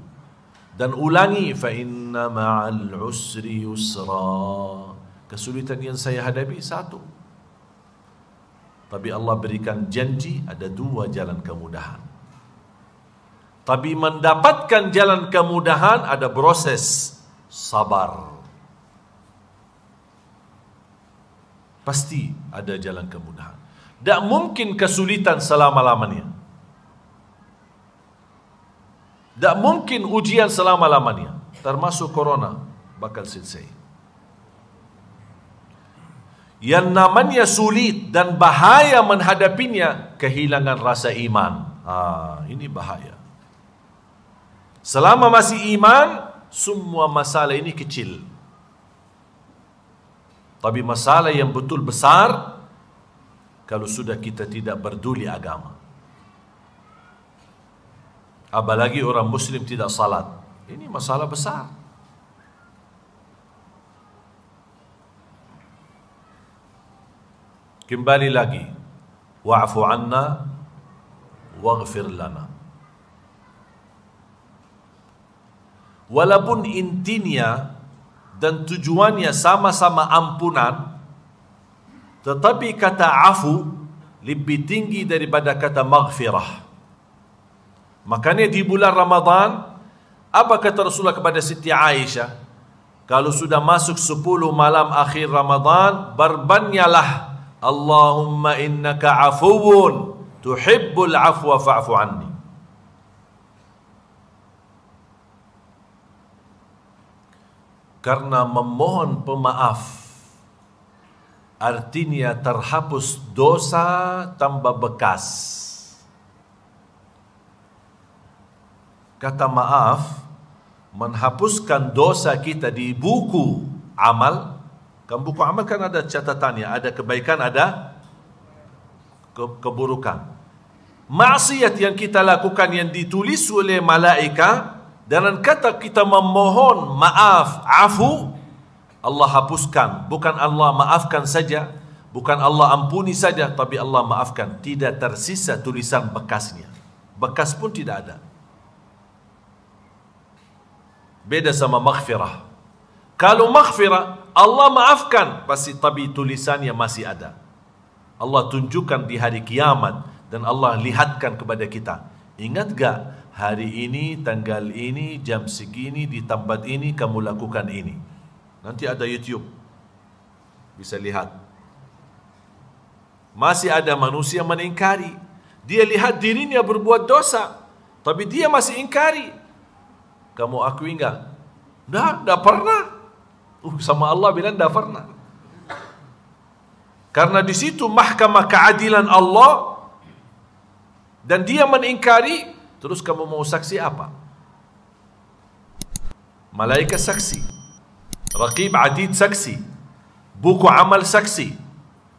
dan ulangi, fa inna ma'al usri yusra. Kesulitan yang saya hadapi satu, tapi Allah berikan janji ada dua jalan kemudahan. Tapi mendapatkan jalan kemudahan ada proses sabar. Pasti ada jalan kemudahan. Tak mungkin kesulitan selama-lamanya. Tak mungkin ujian selama-lamanya. Termasuk corona bakal selesai. Yang namanya sulit dan bahaya menghadapinya, kehilangan rasa iman. Ah, ini bahaya. Selama masih iman, semua masalah ini kecil. Tapi masalah yang betul besar, kalau sudah kita tidak peduli agama. Apalagi orang muslim tidak salat. Ini masalah besar. Kembali lagi. Wa'fu anna, waghfir lana. Walaupun intinya dan tujuannya sama-sama ampunan, tetapi kata afu lebih tinggi daripada kata maghfirah. Makanya di bulan Ramadan, apa kata Rasulullah kepada Siti Aisyah? Kalau sudah masuk sepuluh malam akhir Ramadan, berbanyalah, Allahumma innaka afuun tuhibbul afwa fa'fu anni. Karena memohon pemaaf artinya terhapus dosa tanpa bekas. Kata maaf menghapuskan dosa kita di buku amal. Kan buku amal kan ada catatannya, ada kebaikan, ada ke- keburukan. Maksiat yang kita lakukan yang ditulis oleh malaikat. Dan kata kita memohon maaf, afu, Allah hapuskan. Bukan Allah maafkan saja, bukan Allah ampuni saja, tapi Allah maafkan. Tidak tersisa tulisan bekasnya. Bekas pun tidak ada. Beda sama maghfirah. Kalau maghfirah, Allah maafkan, pasti tapi tulisannya masih ada. Allah tunjukkan di hari kiamat dan Allah lihatkan kepada kita. Ingat gak? Hari ini, tanggal ini, jam segini, di tempat ini, kamu lakukan ini. Nanti ada YouTube. Bisa lihat. Masih ada manusia mengingkari. Dia lihat dirinya berbuat dosa. Tapi dia masih ingkari. Kamu akui enggak? Nah, enggak pernah. Uh, sama Allah bilang enggak pernah. Karena di situ mahkamah keadilan Allah. Dan dia mengingkari. Terus kamu mau saksi apa? Malaikat saksi, Raqib Atid saksi, buku amal saksi.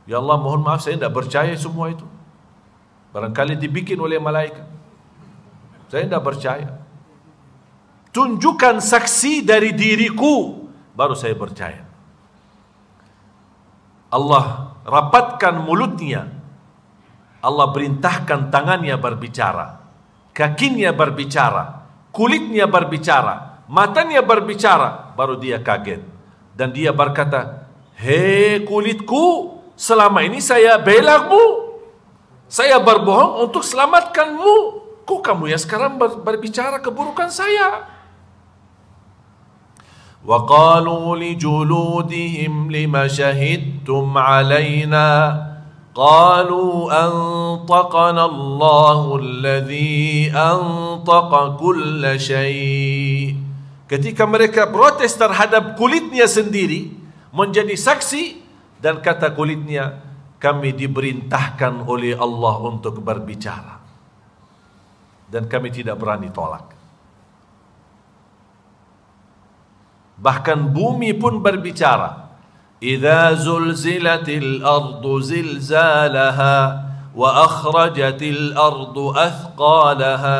Ya Allah, mohon maaf, saya tidak percaya semua itu. Barangkali dibikin oleh malaikat. Saya tidak percaya. Tunjukkan saksi dari diriku, baru saya percaya. Allah rapatkan mulutnya, Allah perintahkan tangannya berbicara, kakinya berbicara, kulitnya berbicara, matanya berbicara, baru dia kaget. Dan dia berkata, hei kulitku, selama ini saya belamu, saya berbohong untuk selamatkanmu. Kok kamu ya sekarang berbicara keburukan saya? وَقَالُوا لِجُلُودِهِمْ لِمَا شَهِدْتُمْ عَلَيْنَا قَالُوا أَنْطَقَنَا اللَّهُ الَّذِي أَنْطَقَ كُلَّ شَيْءٍ. Ketika mereka protes terhadap kulitnya sendiri menjadi saksi, dan kata kulitnya, kami diperintahkan oleh Allah untuk berbicara dan kami tidak berani tolak. Bahkan bumi pun berbicara. Idza zulzilatil ardu zilzalaha wa akhrajatil ardu athqalaha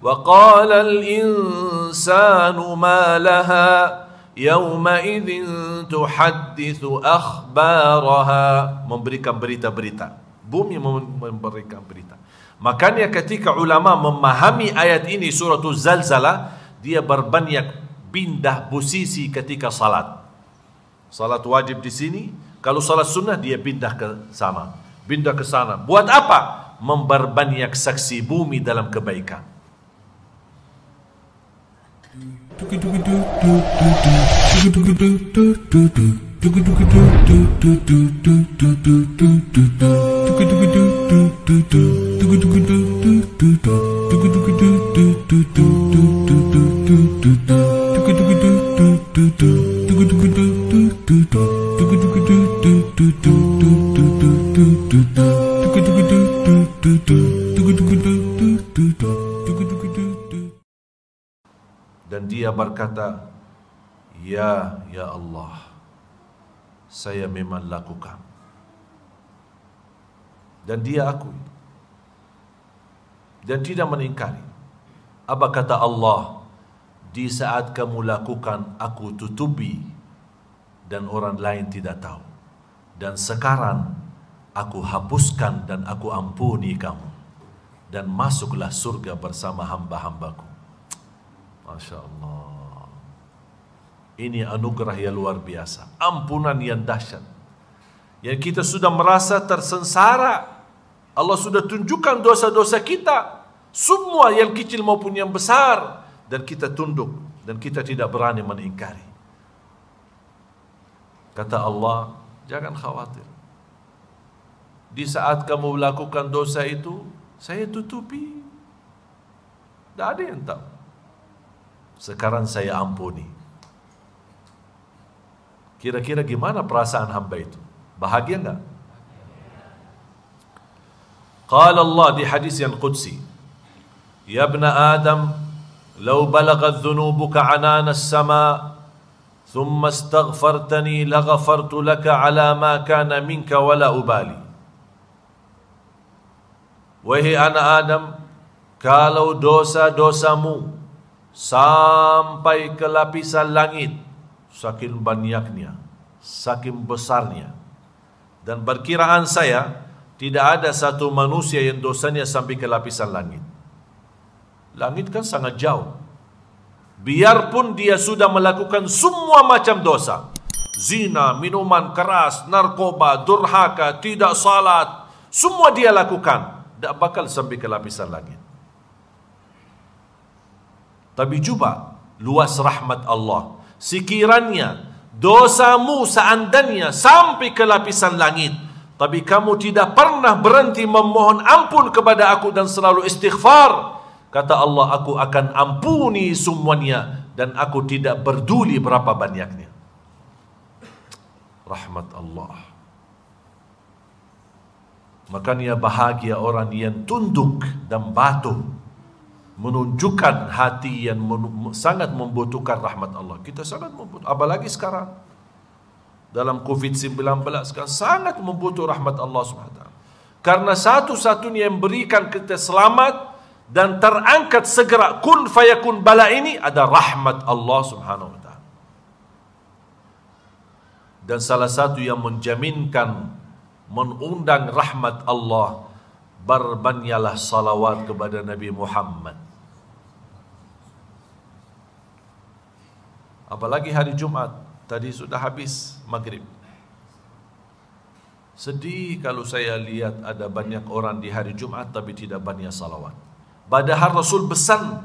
wa qala al insanu ma laha yawma idzin tuhaddithu akhbaraha. Memberikan berita-berita. Bumi memberikan berita. Makanya ketika ulama memahami ayat ini surah Az-Zalzalah, dia berbanyak pindah posisi ketika salat. Salat wajib di sini, kalau salat sunnah dia pindah ke sana, pindah ke sana. Buat apa? Memperbanyak saksi bumi dalam kebaikan. Dan dia berkata, ya ya Allah, saya memang lakukan. Dan dia akui dan tidak meningkari. Apa kata Allah? Di saat kamu lakukan, aku tutupi dan orang lain tidak tahu. Dan sekarang aku hapuskan dan aku ampuni kamu. Dan masuklah surga bersama hamba-hambaku. Masya Allah. Ini anugerah yang luar biasa. Ampunan yang dahsyat. Yang kita sudah merasa tersengsara. Allah sudah tunjukkan dosa-dosa kita. Semua yang kecil maupun yang besar. Dan kita tunduk dan kita tidak berani mengingkari. Kata Allah, jangan khawatir. Di saat kamu melakukan dosa itu, saya tutupi. Tidak ada yang tahu. Sekarang saya ampuni. Kira-kira gimana perasaan hamba itu? Bahagia enggak? Qala Allah di hadis yang qudsi, ya bna Adam, لو بلغت ذنوبك عنان السماء ثم استغفرتني لغفرت لك على ما كان منك ولا أبالي. Wahai anak Adam, kalau dosa-dosamu sampai ke lapisan langit, saking banyaknya, saking besarnya, dan perkiraan saya tidak ada satu manusia yang dosanya sampai ke lapisan langit. Langit kan sangat jauh. Biarpun dia sudah melakukan semua macam dosa, zina, minuman keras, narkoba, durhaka, tidak salat, semua dia lakukan, tidak bakal sampai ke lapisan langit. Tapi coba luas rahmat Allah. Sekiranya dosamu seandainya sampai ke lapisan langit, tapi kamu tidak pernah berhenti memohon ampun kepada aku dan selalu istighfar, kata Allah, aku akan ampuni semuanya dan aku tidak peduli berapa banyaknya. Rahmat Allah. Makanya bahagia orang yang tunduk dan patuh, menunjukkan hati yang sangat membutuhkan rahmat Allah. Kita sangat membutuhkan, apalagi sekarang dalam covid sembilan belas kan sangat membutuhkan rahmat Allah subhanahu wa taala. Karena satu-satunya yang berikan kita selamat dan terangkat segera kun fayakun bala ini ada rahmat Allah subhanahu wa ta'ala. Dan salah satu yang menjaminkan mengundang rahmat Allah, berbanyalah salawat kepada Nabi Muhammad. Apalagi hari Jumat, tadi sudah habis maghrib. Sedih kalau saya lihat ada banyak orang di hari Jumat tapi tidak banyak salawat. Padahal Rasul pesan,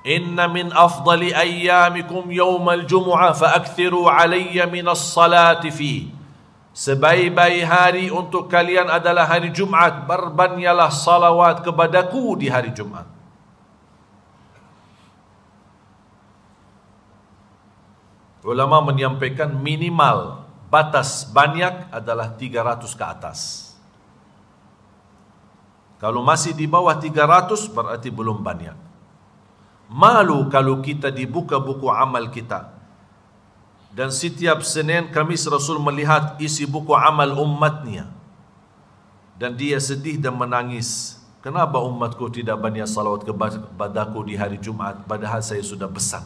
"Inna min afdali ayyamikum yawmal jumu'ah fa'akthiru 'alayya minas salati fi." Sebaik-baik hari untuk kalian adalah hari Jumat, berbanyalah salawat kepadaku di hari Jumat. Ulama menyampaikan minimal batas banyak adalah tiga ratus ke atas. Kalau masih di bawah tiga ratus berarti belum banyak. Malu kalau kita dibuka buku amal kita. Dan setiap Senin Kamis Rasul melihat isi buku amal umatnya. Dan dia sedih dan menangis. Kenapa umatku tidak banyak salawat kepadaku di hari Jumat padahal saya sudah pesan.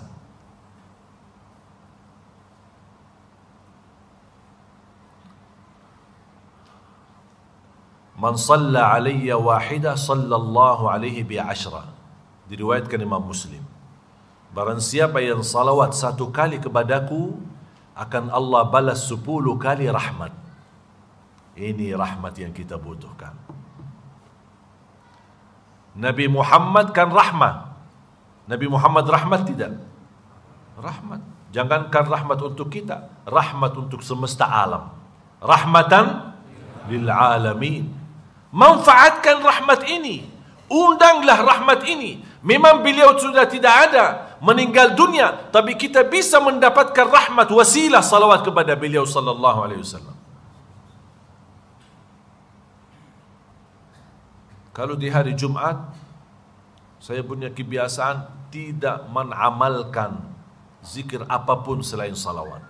Man salla alaiya wahidah sallallahu alaihi bi'ashra. Diriwayatkan Imam Muslim. Barang siapa yang salawat satu kali kepadaku, akan Allah balas sepuluh kali rahmat. Ini rahmat yang kita butuhkan. Nabi Muhammad kan rahmat. Nabi Muhammad rahmat tidak? Rahmat. Jangankan rahmat untuk kita, rahmat untuk semesta alam. Rahmatan lil alamin. Manfaatkan rahmat ini, undanglah rahmat ini. Memang beliau sudah tidak ada, meninggal dunia, tapi kita bisa mendapatkan rahmat wasilah salawat kepada beliau sallallahu alaihi wasallam. Kalau di hari Jumat, saya punya kebiasaan tidak menamalkan zikir apapun selain salawat.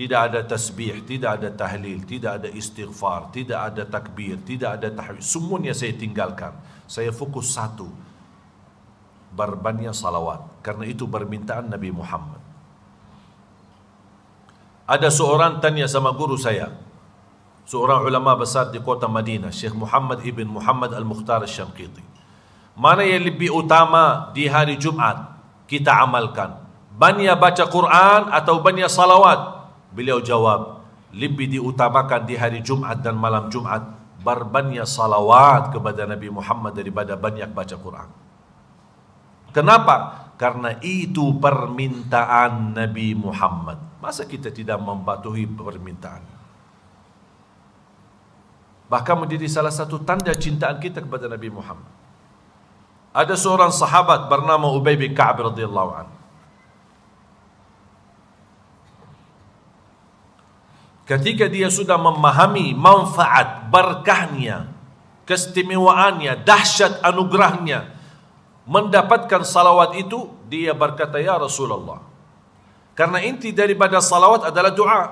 Tidak ada tasbih, tidak ada tahlil, tidak ada istighfar, tidak ada takbir, tidak ada tahmid. Semuanya saya tinggalkan. Saya fokus satu, berbanyak salawat. Karena itu permintaan Nabi Muhammad. Ada seorang tanya sama guru saya, seorang ulama besar di kota Madinah, Syekh Muhammad ibn Muhammad Al-Mukhtar Al-Syanqiti. Mana yang lebih utama di hari Jumat kita amalkan? Banyak baca Quran atau banyak salawat? Beliau jawab, lebih diutamakan di hari Jumat dan malam Jumat berbanyak salawat kepada Nabi Muhammad daripada banyak baca Quran. Kenapa? Karena itu permintaan Nabi Muhammad. Masa kita tidak mematuhi permintaan? Bahkan menjadi salah satu tanda cintaan kita kepada Nabi Muhammad. Ada seorang sahabat bernama Ubay bin Ka'ab radhiyallahu anhu. Ketika dia sudah memahami manfaat, berkahnya, keistimewaannya, dahsyat anugerahnya, mendapatkan salawat itu, dia berkata, "Ya Rasulullah." Karena inti daripada salawat adalah doa.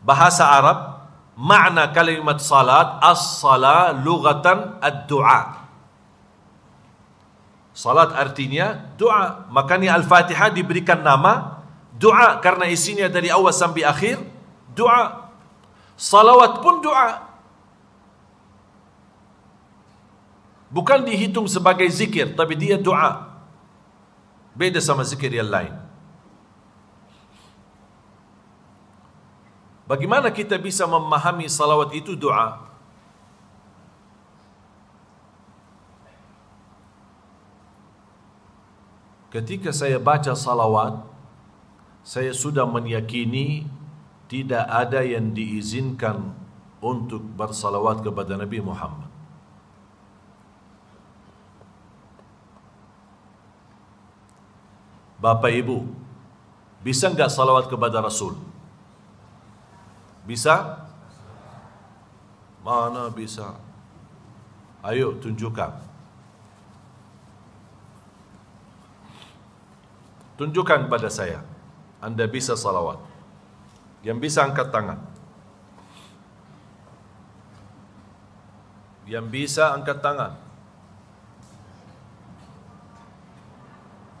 Bahasa Arab, makna kalimat salat, as-salat lughatan ad-du'a. Salat artinya doa. Makanya Al-Fatihah diberikan nama doa, karena isinya dari awal sampai akhir doa. Salawat pun doa, bukan dihitung sebagai zikir, tapi dia doa. Beda sama zikir yang lain. Bagaimana kita bisa memahami salawat itu doa? Ketika saya baca salawat, saya sudah meyakini tidak ada yang diizinkan untuk bersalawat kepada Nabi Muhammad. Bapak Ibu, bisa enggak salawat kepada Rasul? Bisa? Mana bisa? Ayo tunjukkan. Tunjukkan pada saya. Anda bisa salawat. Yang bisa angkat tangan. Yang bisa angkat tangan.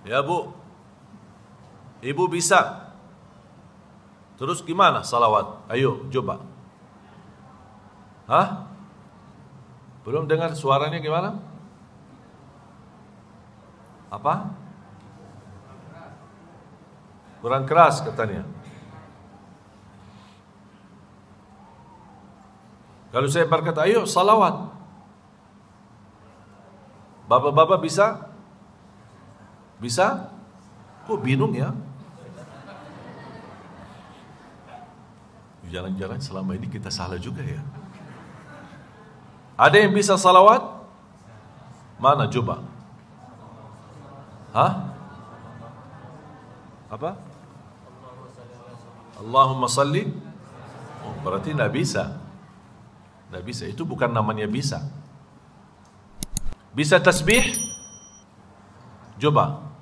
Ya bu, ibu bisa. Terus gimana salawat? Ayo coba. Hah? Belum dengar suaranya gimana? Apa? Kurang keras katanya. Kalau saya berkata ayo salawat, bapak-bapak bisa? Bisa? Kok bingung ya? Jalan-jalan selama ini kita salah juga ya. Ada yang bisa salawat? Mana coba? Hah? Apa? Allahumma salli. Oh, berarti tidak bisa. Tidak bisa, itu bukan namanya bisa. Bisa tasbih? Coba.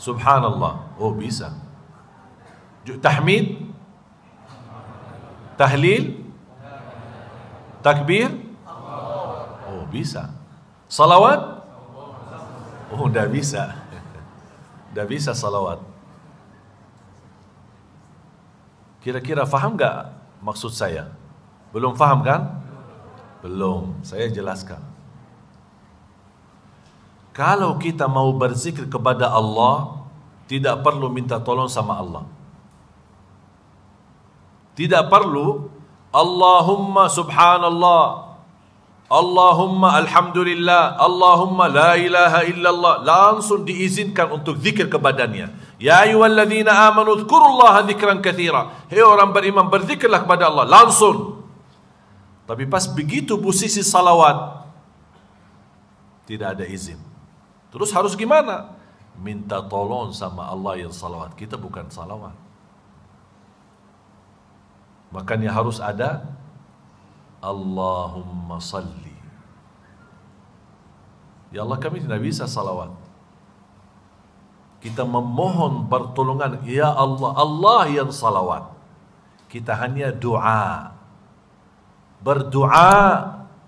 Subhanallah. Oh, bisa. Tahmid? Tahlil? Takbir? Oh, bisa. Salawat? Oh, tidak bisa. Tidak bisa salawat. Kira-kira faham gak maksud saya? Belum faham kan? Belum. Saya jelaskan. Kalau kita mau berzikir kepada Allah, tidak perlu minta tolong sama Allah. Tidak perlu Allahumma subhanallah, Allahumma alhamdulillah, Allahumma la ilaha illallah. Langsung diizinkan untuk zikir kepadanya. Ya ayyuhalladzina amanu dzkurullaha dzikran katsira. Hei orang beriman, berzikirlah kepada Allah langsung. Tapi pas begitu posisi salawat, tidak ada izin. Terus harus gimana? Minta tolong sama Allah yang salawat. Kita bukan salawat. Makanya harus ada Allahumma salli. Ya Allah, kami tidak bisa salawat. Kita memohon pertolongan, ya Allah, Allah yang salawat. Kita hanya doa, berdoa,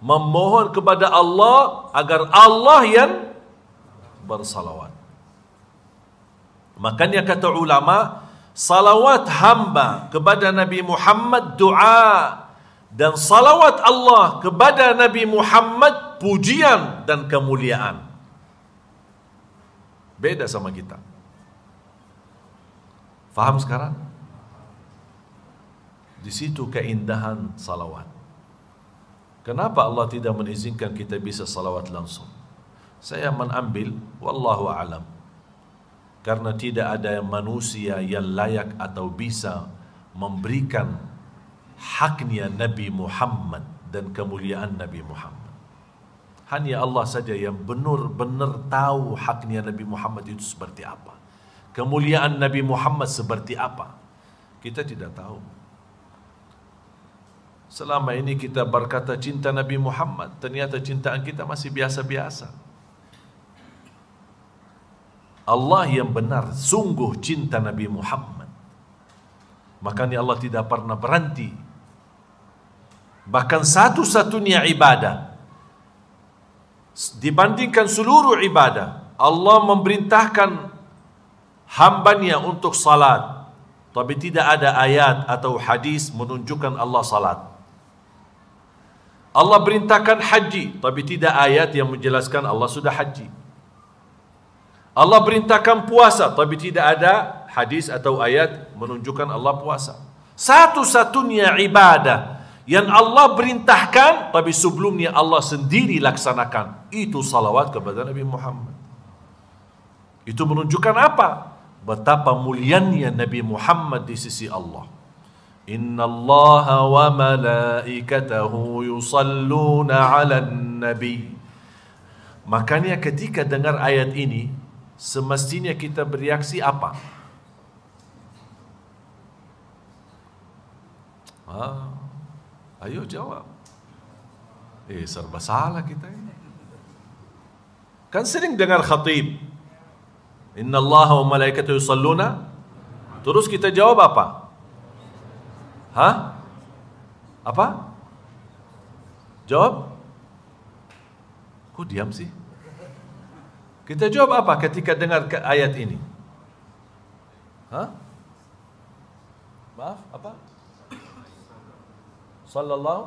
memohon kepada Allah agar Allah yang bersalawat. Makanya kata ulama, salawat hamba kepada Nabi Muhammad doa, dan salawat Allah kepada Nabi Muhammad pujian dan kemuliaan. Beda sama kita. Faham sekarang? Di situ keindahan salawat. Kenapa Allah tidak mengizinkan kita bisa salawat langsung? Saya mengambil wallahu a'lam, karena tidak ada manusia yang layak atau bisa memberikan haknya Nabi Muhammad dan kemuliaan Nabi Muhammad. Hanya Allah saja yang benar-benar tahu haknya Nabi Muhammad itu seperti apa, kemuliaan Nabi Muhammad seperti apa. Kita tidak tahu. Selama ini kita berkata cinta Nabi Muhammad, ternyata cintaan kita masih biasa-biasa. Allah yang benar sungguh cinta Nabi Muhammad. Makanya Allah tidak pernah berhenti. Bahkan satu-satunya ibadah dibandingkan seluruh ibadah, Allah memerintahkan hambanya untuk salat, tapi tidak ada ayat atau hadis menunjukkan Allah salat. Allah perintahkan haji, tapi tidak ayat yang menjelaskan Allah sudah haji. Allah perintahkan puasa, tapi tidak ada hadis atau ayat menunjukkan Allah puasa. Satu-satunya ibadah yang Allah perintahkan tapi sebelumnya Allah sendiri laksanakan, itu salawat kepada Nabi Muhammad. Itu menunjukkan apa? Betapa mulianya Nabi Muhammad di sisi Allah. Inna allaha wa malaikatahu yusalluna ala nabi. Makanya ketika dengar ayat ini, semestinya kita bereaksi apa? Ah, ayo jawab. Eh, serba salah kita ini. Kan sering dengar khatib, Inna allaha wa malaikatahu yusalluna. Terus kita jawab apa? Hah? Apa? Jawab. Kok diam sih? Kita jawab apa ketika dengar ke ayat ini? Hah? Maaf, apa? Sallallahu.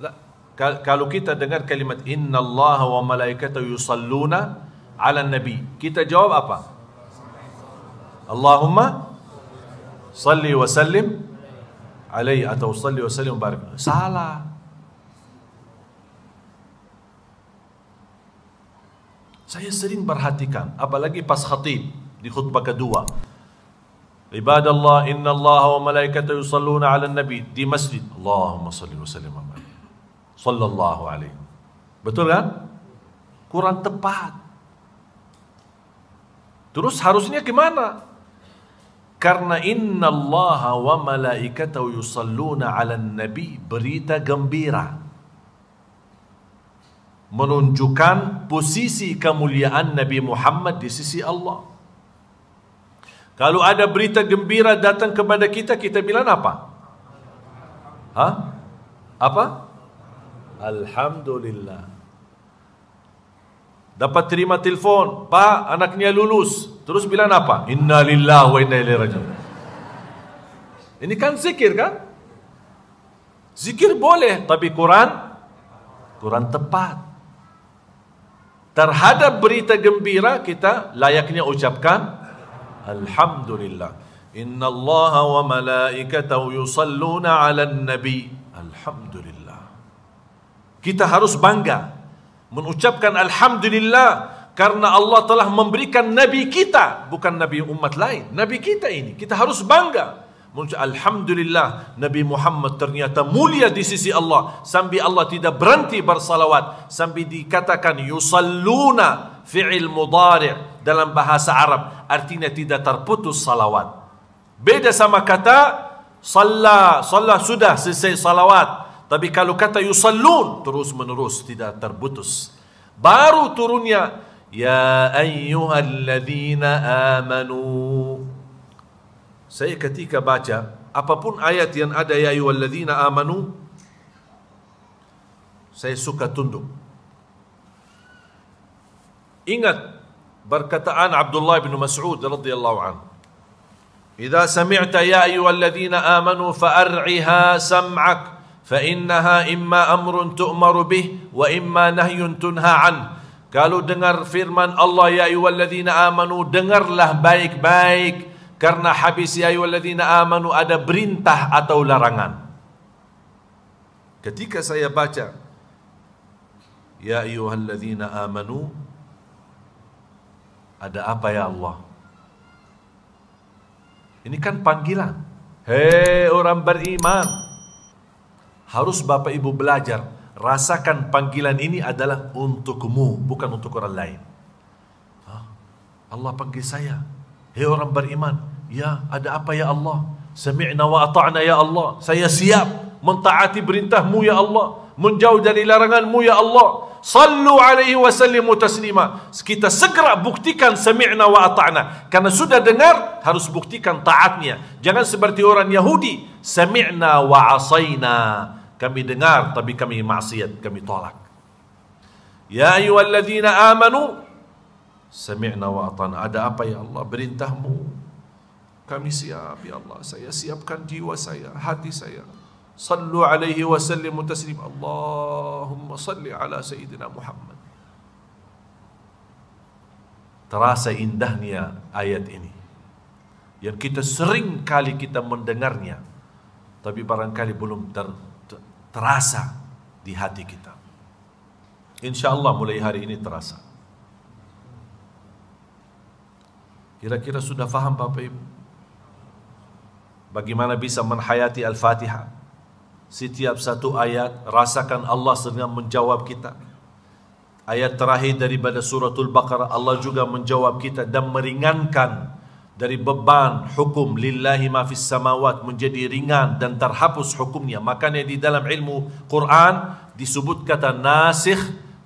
La. Kalau kita dengar kalimat Inna Allah wa malaikatahu yusalluna ala nabi, kita jawab apa? Allahumma salli wa sallim alaihi atau salli wa sallim barik. Salah. Saya sering perhatikan, apalagi pas khatib di khutbah kedua. Ibadallah, innallaha wa malaikatahu yusalluna 'alan nabi di masjid. Allahumma shalli wa sallim alaihi. Sallallahu alaihi. Betul kan? Kurang tepat. Terus harusnya gimana? Karena innallaha wa malaikatahu yusalluna 'alan nabi, berita gembira. Menunjukkan posisi kemuliaan Nabi Muhammad di sisi Allah. Kalau ada berita gembira datang kepada kita, kita bilang apa? Hah? Apa? Alhamdulillah. Dapat terima telepon, Pak, anaknya lulus. Terus bilang apa? Inna lillahi wa inna ilaihi raji'un. Ini kan zikir kan? Zikir boleh, tapi Quran kurang tepat. Terhadap berita gembira kita layaknya ucapkan Alhamdulillah. Inna Allah wa malaikatahu yusalluna ala nabi. Alhamdulillah. Kita harus bangga mengucapkan Alhamdulillah karena Allah telah memberikan nabi kita, bukan nabi umat lain. Nabi kita ini, kita harus bangga. Alhamdulillah, Nabi Muhammad ternyata mulia di sisi Allah. Sambil Allah tidak berhenti bersalawat, sambil dikatakan yusalluna, fi'il mudhari' dalam bahasa Arab, artinya tidak terputus salawat. Beda sama kata Salla, Salla sudah selesai salawat. Tapi kalau kata yusallun, terus menerus, tidak terputus. Baru turunnya ya ayyuhalladzina amanu. Saya ketika baca apapun ayat yang ada ya ayyuhalladzina amanu, saya suka tunduk. Ingat perkataan Abdullah bin Mas'ud radhiyallahu anhu, "Idza sami'ta ya ayyuhalladzina amanu fa'ar'iha sam'ak fa innaha imma amrun tu'maru bih wa imma nahyun tunha an." Kalau dengar firman Allah ya ayyuhalladzina amanu, dengarlah baik-baik. Karena habis ya ayyuhalladzina amanu ada perintah atau larangan. Ketika saya baca ya ayyuhalladzina amanu, ada apa ya Allah? Ini kan panggilan. Hei orang beriman, harus Bapak Ibu belajar, rasakan panggilan ini adalah untukmu, bukan untuk orang lain. Hah? Allah panggil saya. Hei orang beriman, ya, ada apa ya Allah? Sami'na wa ata'na ya Allah. Saya siap mentaati perintahmu ya Allah, menjauh dari laranganmu ya Allah. Sallu alaihi wa sallimu taslima. Kita segera buktikan sami'na wa ata'na. Karena sudah dengar, harus buktikan taatnya. Jangan seperti orang Yahudi, sami'na wa asayna. Kami dengar tapi kami maksiat, kami tolak. Ya ayyuhalladzina amanu sami'na wa ata'na. Ada apa ya Allah? Perintahmu, kami siap ya Allah. Saya siapkan jiwa saya, hati saya. Sallu alaihi wa sallimu taslim. Allahumma salli ala Sayyidina Muhammad. Terasa indahnya ayat ini, yang kita sering kali kita mendengarnya, tapi barangkali belum ter, ter, terasa di hati kita. Insya Allah mulai hari ini terasa. Kira-kira sudah faham Bapak Ibu bagaimana bisa menghayati Al-Fatihah? Setiap satu ayat rasakan Allah sedang menjawab kita. Ayat terakhir daripada suratul Baqarah, Allah juga menjawab kita dan meringankan dari beban hukum. Lillahi ma fis samawat, menjadi ringan dan terhapus hukumnya. Makanya di dalam ilmu Quran disebut kata nasikh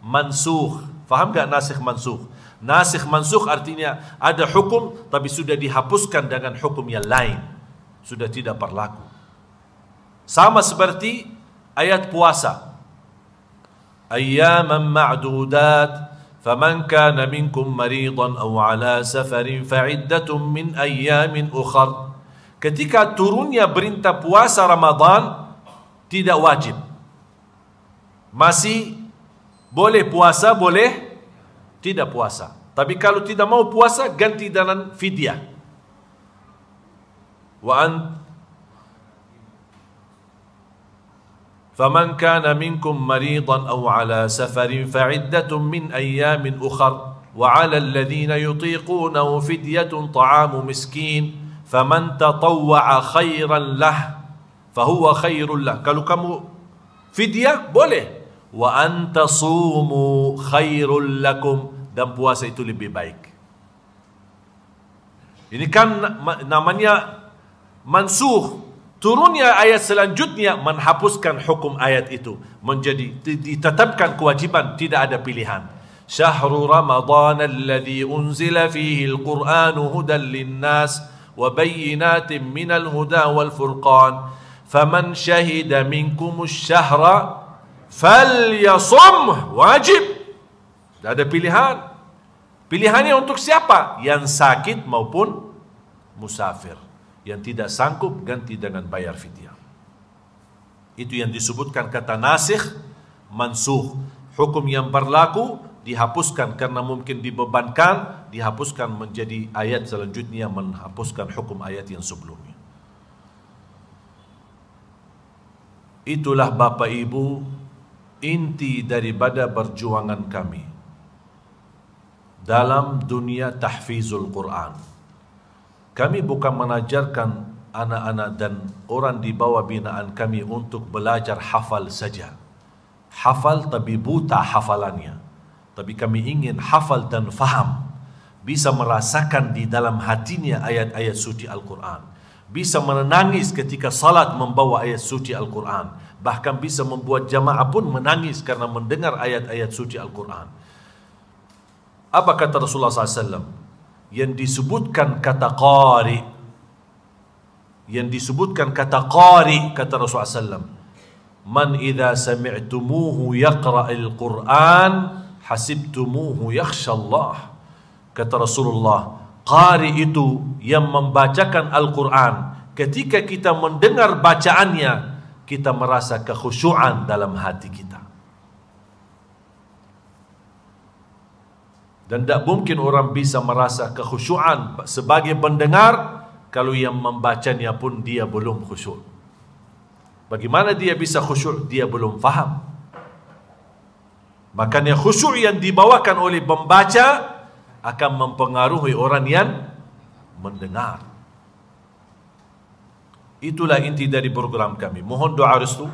mansukh. Faham gak nasikh mansukh? Nasikh mansukh artinya ada hukum tapi sudah dihapuskan dengan hukum yang lain, sudah tidak berlaku. Sama seperti ayat puasa. Ayyaman ma'dudat, faman kana minkum maridan aw ala safarin fa'iddatun min ayyamin ukhar. Ketika turunnya perintah puasa Ramadan, tidak wajib. Masih boleh puasa, boleh tidak puasa. Tapi kalau tidak mau puasa, ganti dengan fidyah. Wa an فَمَنْ كَانَ مِنْكُمْ مَرِيضًا أَوْ عَلَى سَفَرٍ فَعِدَّةٌ مِنْ أَيَّامٍ أُخَرْ وَعَلَى الَّذِينَ يُطِيقُونَهُ فِدْيَةٌ طَعَامُ مِسْكِينٍ فَمَنْ تَطَوَّعَ خَيْرًا لَهُ فَهُوَ خَيْرٌ لَهُ. Kalau kamu fidyah boleh. وَأَنْ تَصُومُوا خَيْرٌ لَكُمْ. Dan puasa itu lebih baik. Ini kan namanya mansuh. Turunnya ayat selanjutnya menghapuskan hukum ayat itu, menjadi ditetapkan kewajiban, tidak ada pilihan. Syahrul Ramadan alladhi unzila fihi al-Qur'an hudan lin-nas wa bayyinatin minal huda wal furqan faman syahida minkumush syahra falyasum. Wajib, tidak ada pilihan. Pilihannya untuk siapa? Yang sakit maupun musafir, yang tidak sanggup ganti dengan bayar fidyah. Itu yang disebutkan kata nasikh, mansuh. Hukum yang berlaku dihapuskan karena mungkin dibebankan, dihapuskan menjadi ayat selanjutnya menghapuskan hukum ayat yang sebelumnya. Itulah Bapak Ibu inti daripada perjuangan kami dalam dunia tahfizul Quran. Kami bukan mengajarkan anak-anak dan orang di bawah binaan kami untuk belajar hafal saja. Hafal tapi buta hafalannya. Tapi kami ingin hafal dan faham. Bisa merasakan di dalam hatinya ayat-ayat suci Al-Quran. Bisa menangis ketika salat membawa ayat suci Al-Quran. Bahkan bisa membuat jamaah pun menangis karena mendengar ayat-ayat suci Al-Quran. Apa kata Rasulullah sallallahu alaihi wasallam? Yang disebutkan kata qari, yang disebutkan kata qari, kata Rasulullah sallallahu alaihi wasallam, man idha sami'tumuhu yaqra'il Qur'an hasibtumuhu yakhshallah. Kata Rasulullah, qari itu yang membacakan Al-Quran. Ketika kita mendengar bacaannya, kita merasa kekhusyuan dalam hati kita. Dan tidak mungkin orang bisa merasa kekhusyuan sebagai pendengar kalau yang membacanya pun dia belum khusyuk. Bagaimana dia bisa khusyuk? Dia belum faham. Makanya khusyuk yang dibawakan oleh pembaca akan mempengaruhi orang yang mendengar. Itulah inti dari program kami. Mohon doa restu.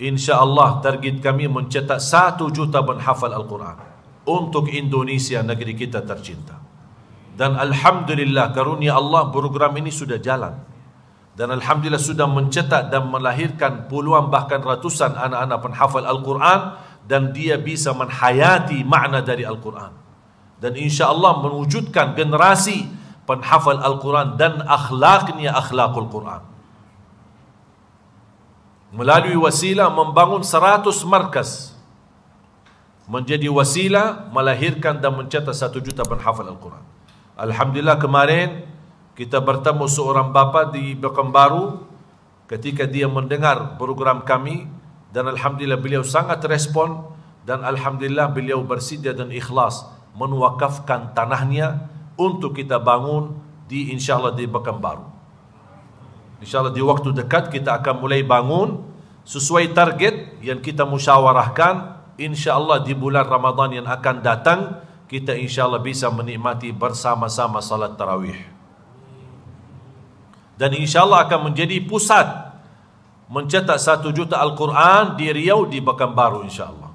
Insya Allah target kami mencetak satu juta penghafal Al-Quran untuk Indonesia, negeri kita tercinta. Dan alhamdulillah karunia Allah program ini sudah jalan. Dan alhamdulillah sudah mencetak dan melahirkan puluhan bahkan ratusan anak-anak penghafal Al-Quran. Dan dia bisa menghayati makna dari Al-Quran. Dan insya Allah mewujudkan generasi penghafal Al-Quran dan akhlaknya akhlakul Quran. Melalui wasilah membangun seratus markas. Menjadi wasilah melahirkan dan mencetak satu juta penghafal Al-Quran. Alhamdulillah kemarin kita bertemu seorang bapa di Pekanbaru ketika dia mendengar program kami. Dan alhamdulillah beliau sangat respon. Dan alhamdulillah beliau bersedia dan ikhlas menwakafkan tanahnya untuk kita bangun di insyaAllah di Pekanbaru. InsyaAllah di waktu dekat kita akan mulai bangun sesuai target yang kita musyawarahkan. Insya Allah di bulan Ramadan yang akan datang kita insya Allah bisa menikmati bersama-sama salat tarawih. Dan insya Allah akan menjadi pusat mencetak satu juta Al-Quran di Riau, di Pekanbaru insya Allah.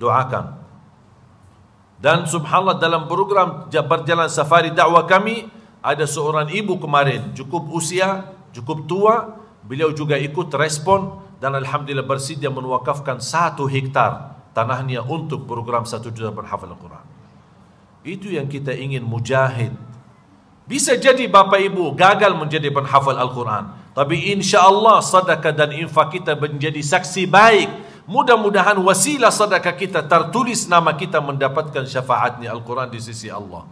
Doakan. Dan subhanallah dalam program berjalan safari dakwah kami ada seorang ibu kemarin cukup usia, cukup tua, beliau juga ikut respon. Dan alhamdulillah bersedia menwakafkan satu hektar tanahnya untuk program satu juta penghafal Al-Quran. Itu yang kita ingin mujahid. Bisa jadi Bapak Ibu gagal menjadi penghafal Al-Quran, Tapi insya Allah sedekah dan infak kita menjadi saksi baik. Mudah-mudahan wasilah sedekah kita tertulis nama kita mendapatkan syafaatnya Al-Quran di sisi Allah.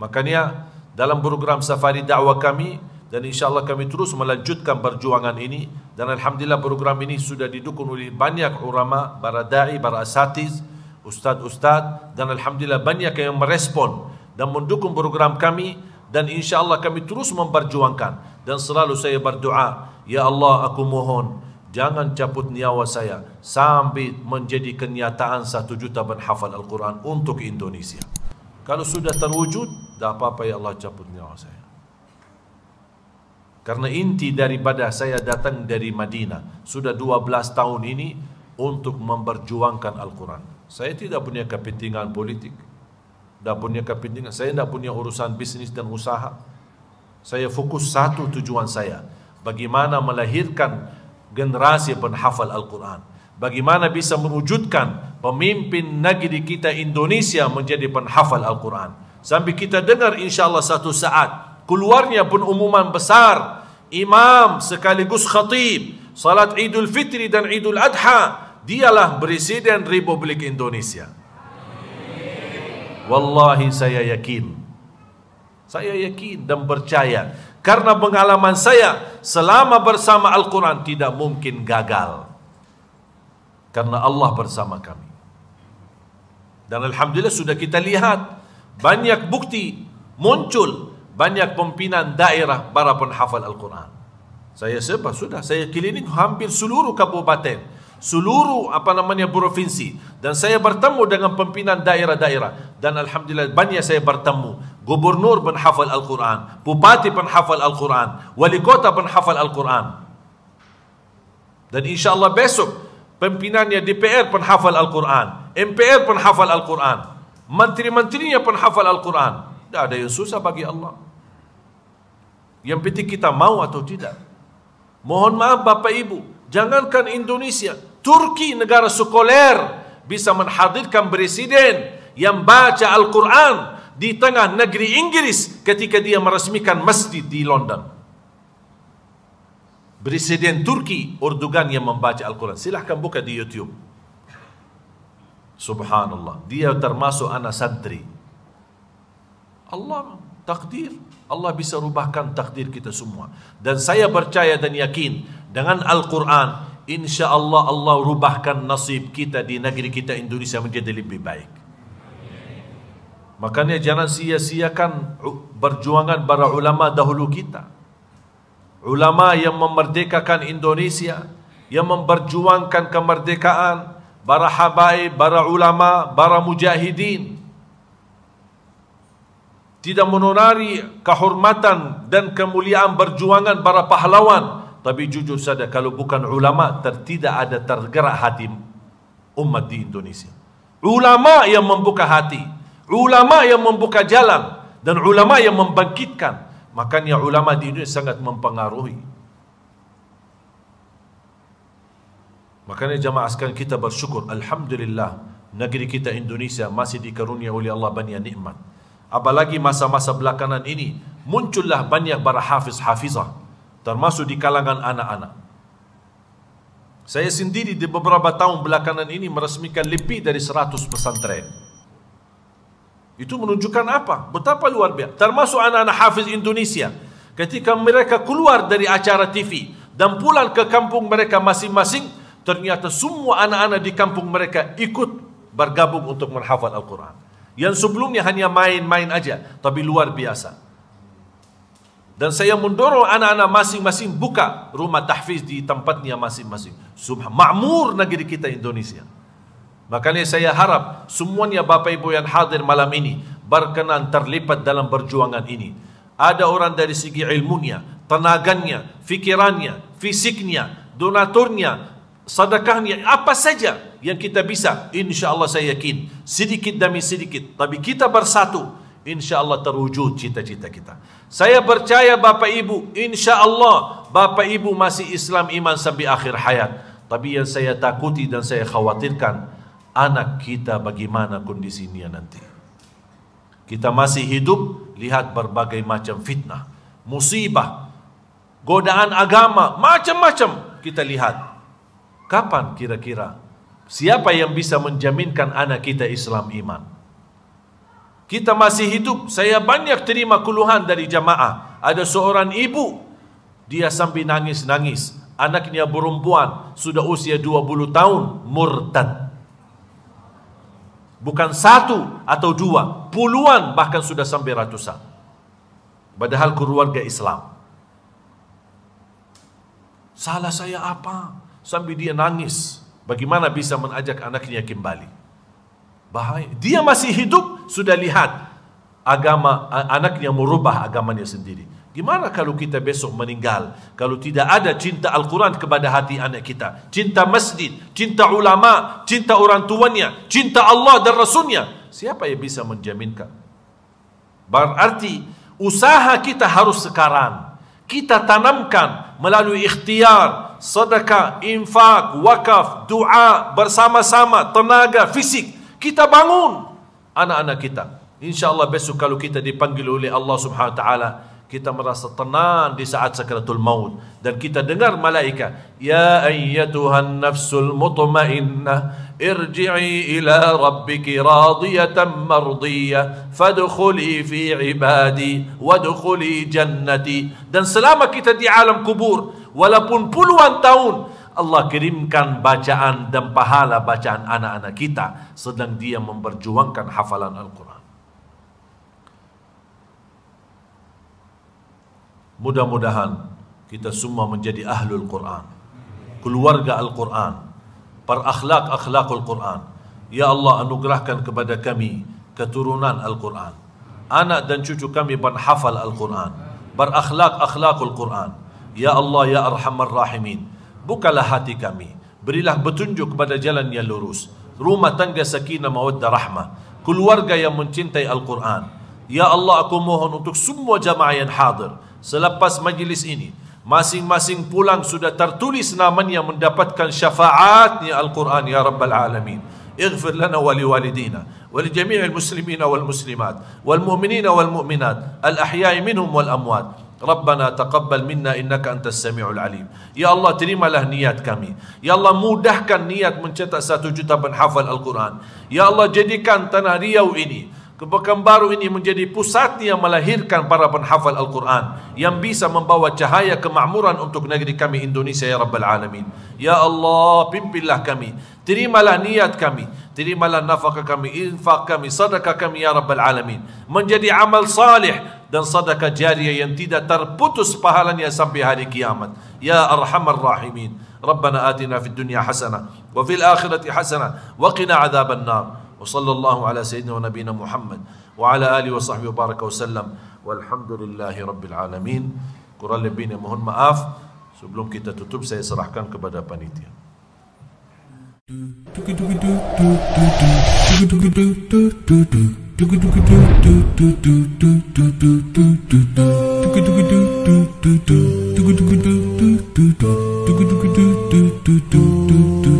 Makanya dalam program safari dakwah kami, dan insya Allah kami terus melanjutkan perjuangan ini. Dan alhamdulillah program ini sudah didukung oleh banyak ulama, para da'i, para asatiz, ustaz-ustaz. Dan alhamdulillah banyak yang merespon dan mendukung program kami. Dan insya Allah kami terus memperjuangkan. Dan selalu saya berdoa, ya Allah aku mohon jangan cabut nyawa saya sampai menjadi kenyataan satu juta penghafal Al-Quran untuk Indonesia. Kalau sudah terwujud, tidak apa-apa ya Allah cabut nyawa saya. Karena inti daripada saya datang dari Madinah sudah dua belas tahun ini untuk memperjuangkan Al-Quran. Saya tidak punya kepentingan politik, tidak punya kepentingan, saya tidak punya urusan bisnis dan usaha. Saya fokus satu tujuan saya, bagaimana melahirkan generasi penghafal Al-Quran, bagaimana bisa mewujudkan pemimpin negeri kita Indonesia menjadi penghafal Al-Quran. Sampai kita dengar insya Allah satu saat keluarnya pengumuman besar, imam sekaligus khatib salat Idul Fitri dan Idul Adha, dialah Presiden Republik Indonesia. Wallahi saya yakin, saya yakin dan percaya, karena pengalaman saya selama bersama Al-Quran tidak mungkin gagal, karena Allah bersama kami. Dan alhamdulillah sudah kita lihat banyak bukti muncul, banyak pimpinan daerah para penghafal Al-Quran. Saya sebab sudah saya keliling hampir seluruh kabupaten, seluruh apa namanya provinsi, dan saya bertemu dengan pimpinan daerah-daerah. Dan alhamdulillah banyak saya bertemu gubernur penghafal Al-Quran, bupati penghafal Al-Quran, wali kota penghafal Al-Quran. Dan insya Allah besok pimpinannya D P R penghafal Al-Quran, M P R penghafal Al-Quran, menteri-menterinya penghafal Al-Quran. Tidak ada yang susah bagi Allah, yang penting kita mau atau tidak. Mohon maaf Bapak Ibu, jangankan Indonesia, Turki negara sekuler bisa menghadirkan presiden yang baca Al-Quran di tengah negeri Inggris ketika dia meresmikan masjid di London. Presiden Turki Erdogan yang membaca Al-Quran. Silahkan buka di YouTube. Subhanallah, dia termasuk anak santri. Allah takdir, Allah bisa rubahkan takdir kita semua. Dan saya percaya dan yakin dengan Al-Quran insya Allah Allah rubahkan nasib kita di negeri kita Indonesia menjadi lebih baik. Makanya jangan sia-siakan perjuangan para ulama dahulu kita, ulama yang memerdekakan Indonesia, yang memperjuangkan kemerdekaan, para habaib, para ulama, para mujahidin. Tidak menonari kehormatan dan kemuliaan perjuangan para pahlawan. Tapi jujur saja, kalau bukan ulama, tidak ada tergerak hati umat di Indonesia. Ulama yang membuka hati, ulama yang membuka jalan, dan ulama yang membangkitkan. Makanya ulama di Indonesia sangat mempengaruhi. Makanya jamaah sekarang kita bersyukur, alhamdulillah negeri kita Indonesia masih dikarunia oleh Allah banyak nikmat. Apalagi masa-masa belakangan ini muncullah banyak para hafiz-hafizah, termasuk di kalangan anak-anak. Saya sendiri di beberapa tahun belakangan ini meresmikan lebih dari seratus pesantren. Itu menunjukkan apa? Betapa luar biasa. Termasuk anak-anak hafiz Indonesia, ketika mereka keluar dari acara T V dan pulang ke kampung mereka masing-masing, ternyata semua anak-anak di kampung mereka ikut bergabung untuk menghafal Al-Quran. Yang sebelumnya hanya main-main aja, tapi luar biasa. Dan saya mendorong anak-anak masing-masing buka rumah tahfiz di tempatnya masing-masing. Subhan, makmur negeri kita Indonesia. Makanya saya harap semuanya Bapak Ibu yang hadir malam ini berkenan terlibat dalam perjuangan ini. Ada orang dari segi ilmunya, tenaganya, fikirannya, fisiknya, donaturnya, sedekahnya, apa saja yang kita bisa, insya Allah saya yakin sedikit demi sedikit, tapi kita bersatu, insya Allah terwujud cita-cita kita. Saya percaya Bapak Ibu, insya Allah Bapak Ibu masih Islam iman sampai akhir hayat. Tapi yang saya takuti dan saya khawatirkan, anak kita bagaimana kondisinya nanti. Kita masih hidup, lihat berbagai macam fitnah, musibah, godaan agama, macam-macam kita lihat. Kapan kira-kira? Siapa yang bisa menjaminkan anak kita Islam iman? Kita masih hidup, saya banyak terima keluhan dari jamaah. Ada seorang ibu, dia sambil nangis-nangis. Anaknya perempuan, sudah usia dua puluh tahun, murtad. Bukan satu atau dua, puluhan bahkan sudah sampai ratusan. Padahal keluarga Islam. Salah saya apa? Sambil dia nangis. Bagaimana bisa mengajak anaknya kembali? Bahaya. Dia masih hidup, sudah lihat agama anaknya merubah agamanya sendiri. Gimana kalau kita besok meninggal? Kalau tidak ada cinta Al-Quran kepada hati anak kita, cinta masjid, cinta ulama, cinta orang tuanya, cinta Allah dan Rasulnya, siapa yang bisa menjaminkan? Berarti usaha kita harus sekarang. Kita tanamkan melalui ikhtiar, sedekah, infak, wakaf, doa, bersama-sama, tenaga, fisik. Kita bangun anak-anak kita. InsyaAllah besok kalau kita dipanggil oleh Allah Subhanahu Wa Taala, kita merasa tenang di saat sakratul maut. Dan kita dengar malaikat, ya ayyatuhan nafsul mutmainnah, irji'i ila rabbiki radiyatan mardiyah, fadkhuli fi ibadi, wadkhuli jannati. Dan selama kita di alam kubur, walaupun puluhan tahun, Allah kirimkan bacaan dan pahala bacaan anak-anak kita, sedang dia memperjuangkan hafalan Al-Quran. Mudah-mudahan kita semua menjadi ahlul Quran, keluarga Al-Quran, berakhlak-akhlakul Quran. Ya Allah, anugerahkan kepada kami keturunan Al-Quran, anak dan cucu kami berhafal Al-Quran, berakhlak-akhlakul Quran. Ya Allah, ya Arhamar Rahimin, bukalah hati kami, berilah petunjuk kepada jalan yang lurus, rumah tangga sakinah mawaddah rahmah, keluarga yang mencintai Al-Quran. Ya Allah, aku mohon untuk semua jamaah yang hadir selepas majlis ini, masing-masing pulang sudah tertulis namanya mendapatkan syafaatnya Al-Quran. Ya Rabbal Alamin, اغفر لنا ولوالدينا ولجميع المسلمين والمسلمات والمؤمنين والمؤمنات الأحياء منهم والأموات ربنا تقبل منا إنك أنت السميع العليم. Ya Allah, terimalah niat kami. Ya Allah, mudahkan niat mencetak satu juta penghafal Al-Quran. Ya Allah, jadikan tanah Riau ini, Pekanbaru ini menjadi pusatnya yang melahirkan para penghafal Al-Quran yang bisa membawa cahaya kemakmuran untuk negeri kami Indonesia. Ya Rabbal Alamin, ya Allah, pimpinlah kami, terimalah niat kami, terimalah nafkah kami, infak kami, sedekah kami. Ya Rabbal Alamin, menjadi amal salih dan sedekah jariah yang tidak terputus pahalanya sampai hari kiamat. Ya Arhamar Rahimin, Rabbana atina fid dunya hasanah wa fil akhirati hasanah wa qina adzaban nar. وصلى الله على سيدنا ونبينا محمد وعلى آله وصحبه وبارك وسلم والحمد لله رب العالمين. Kurang lebihnya mohon maaf. Sebelum kita tutup, saya serahkan kepada panitia.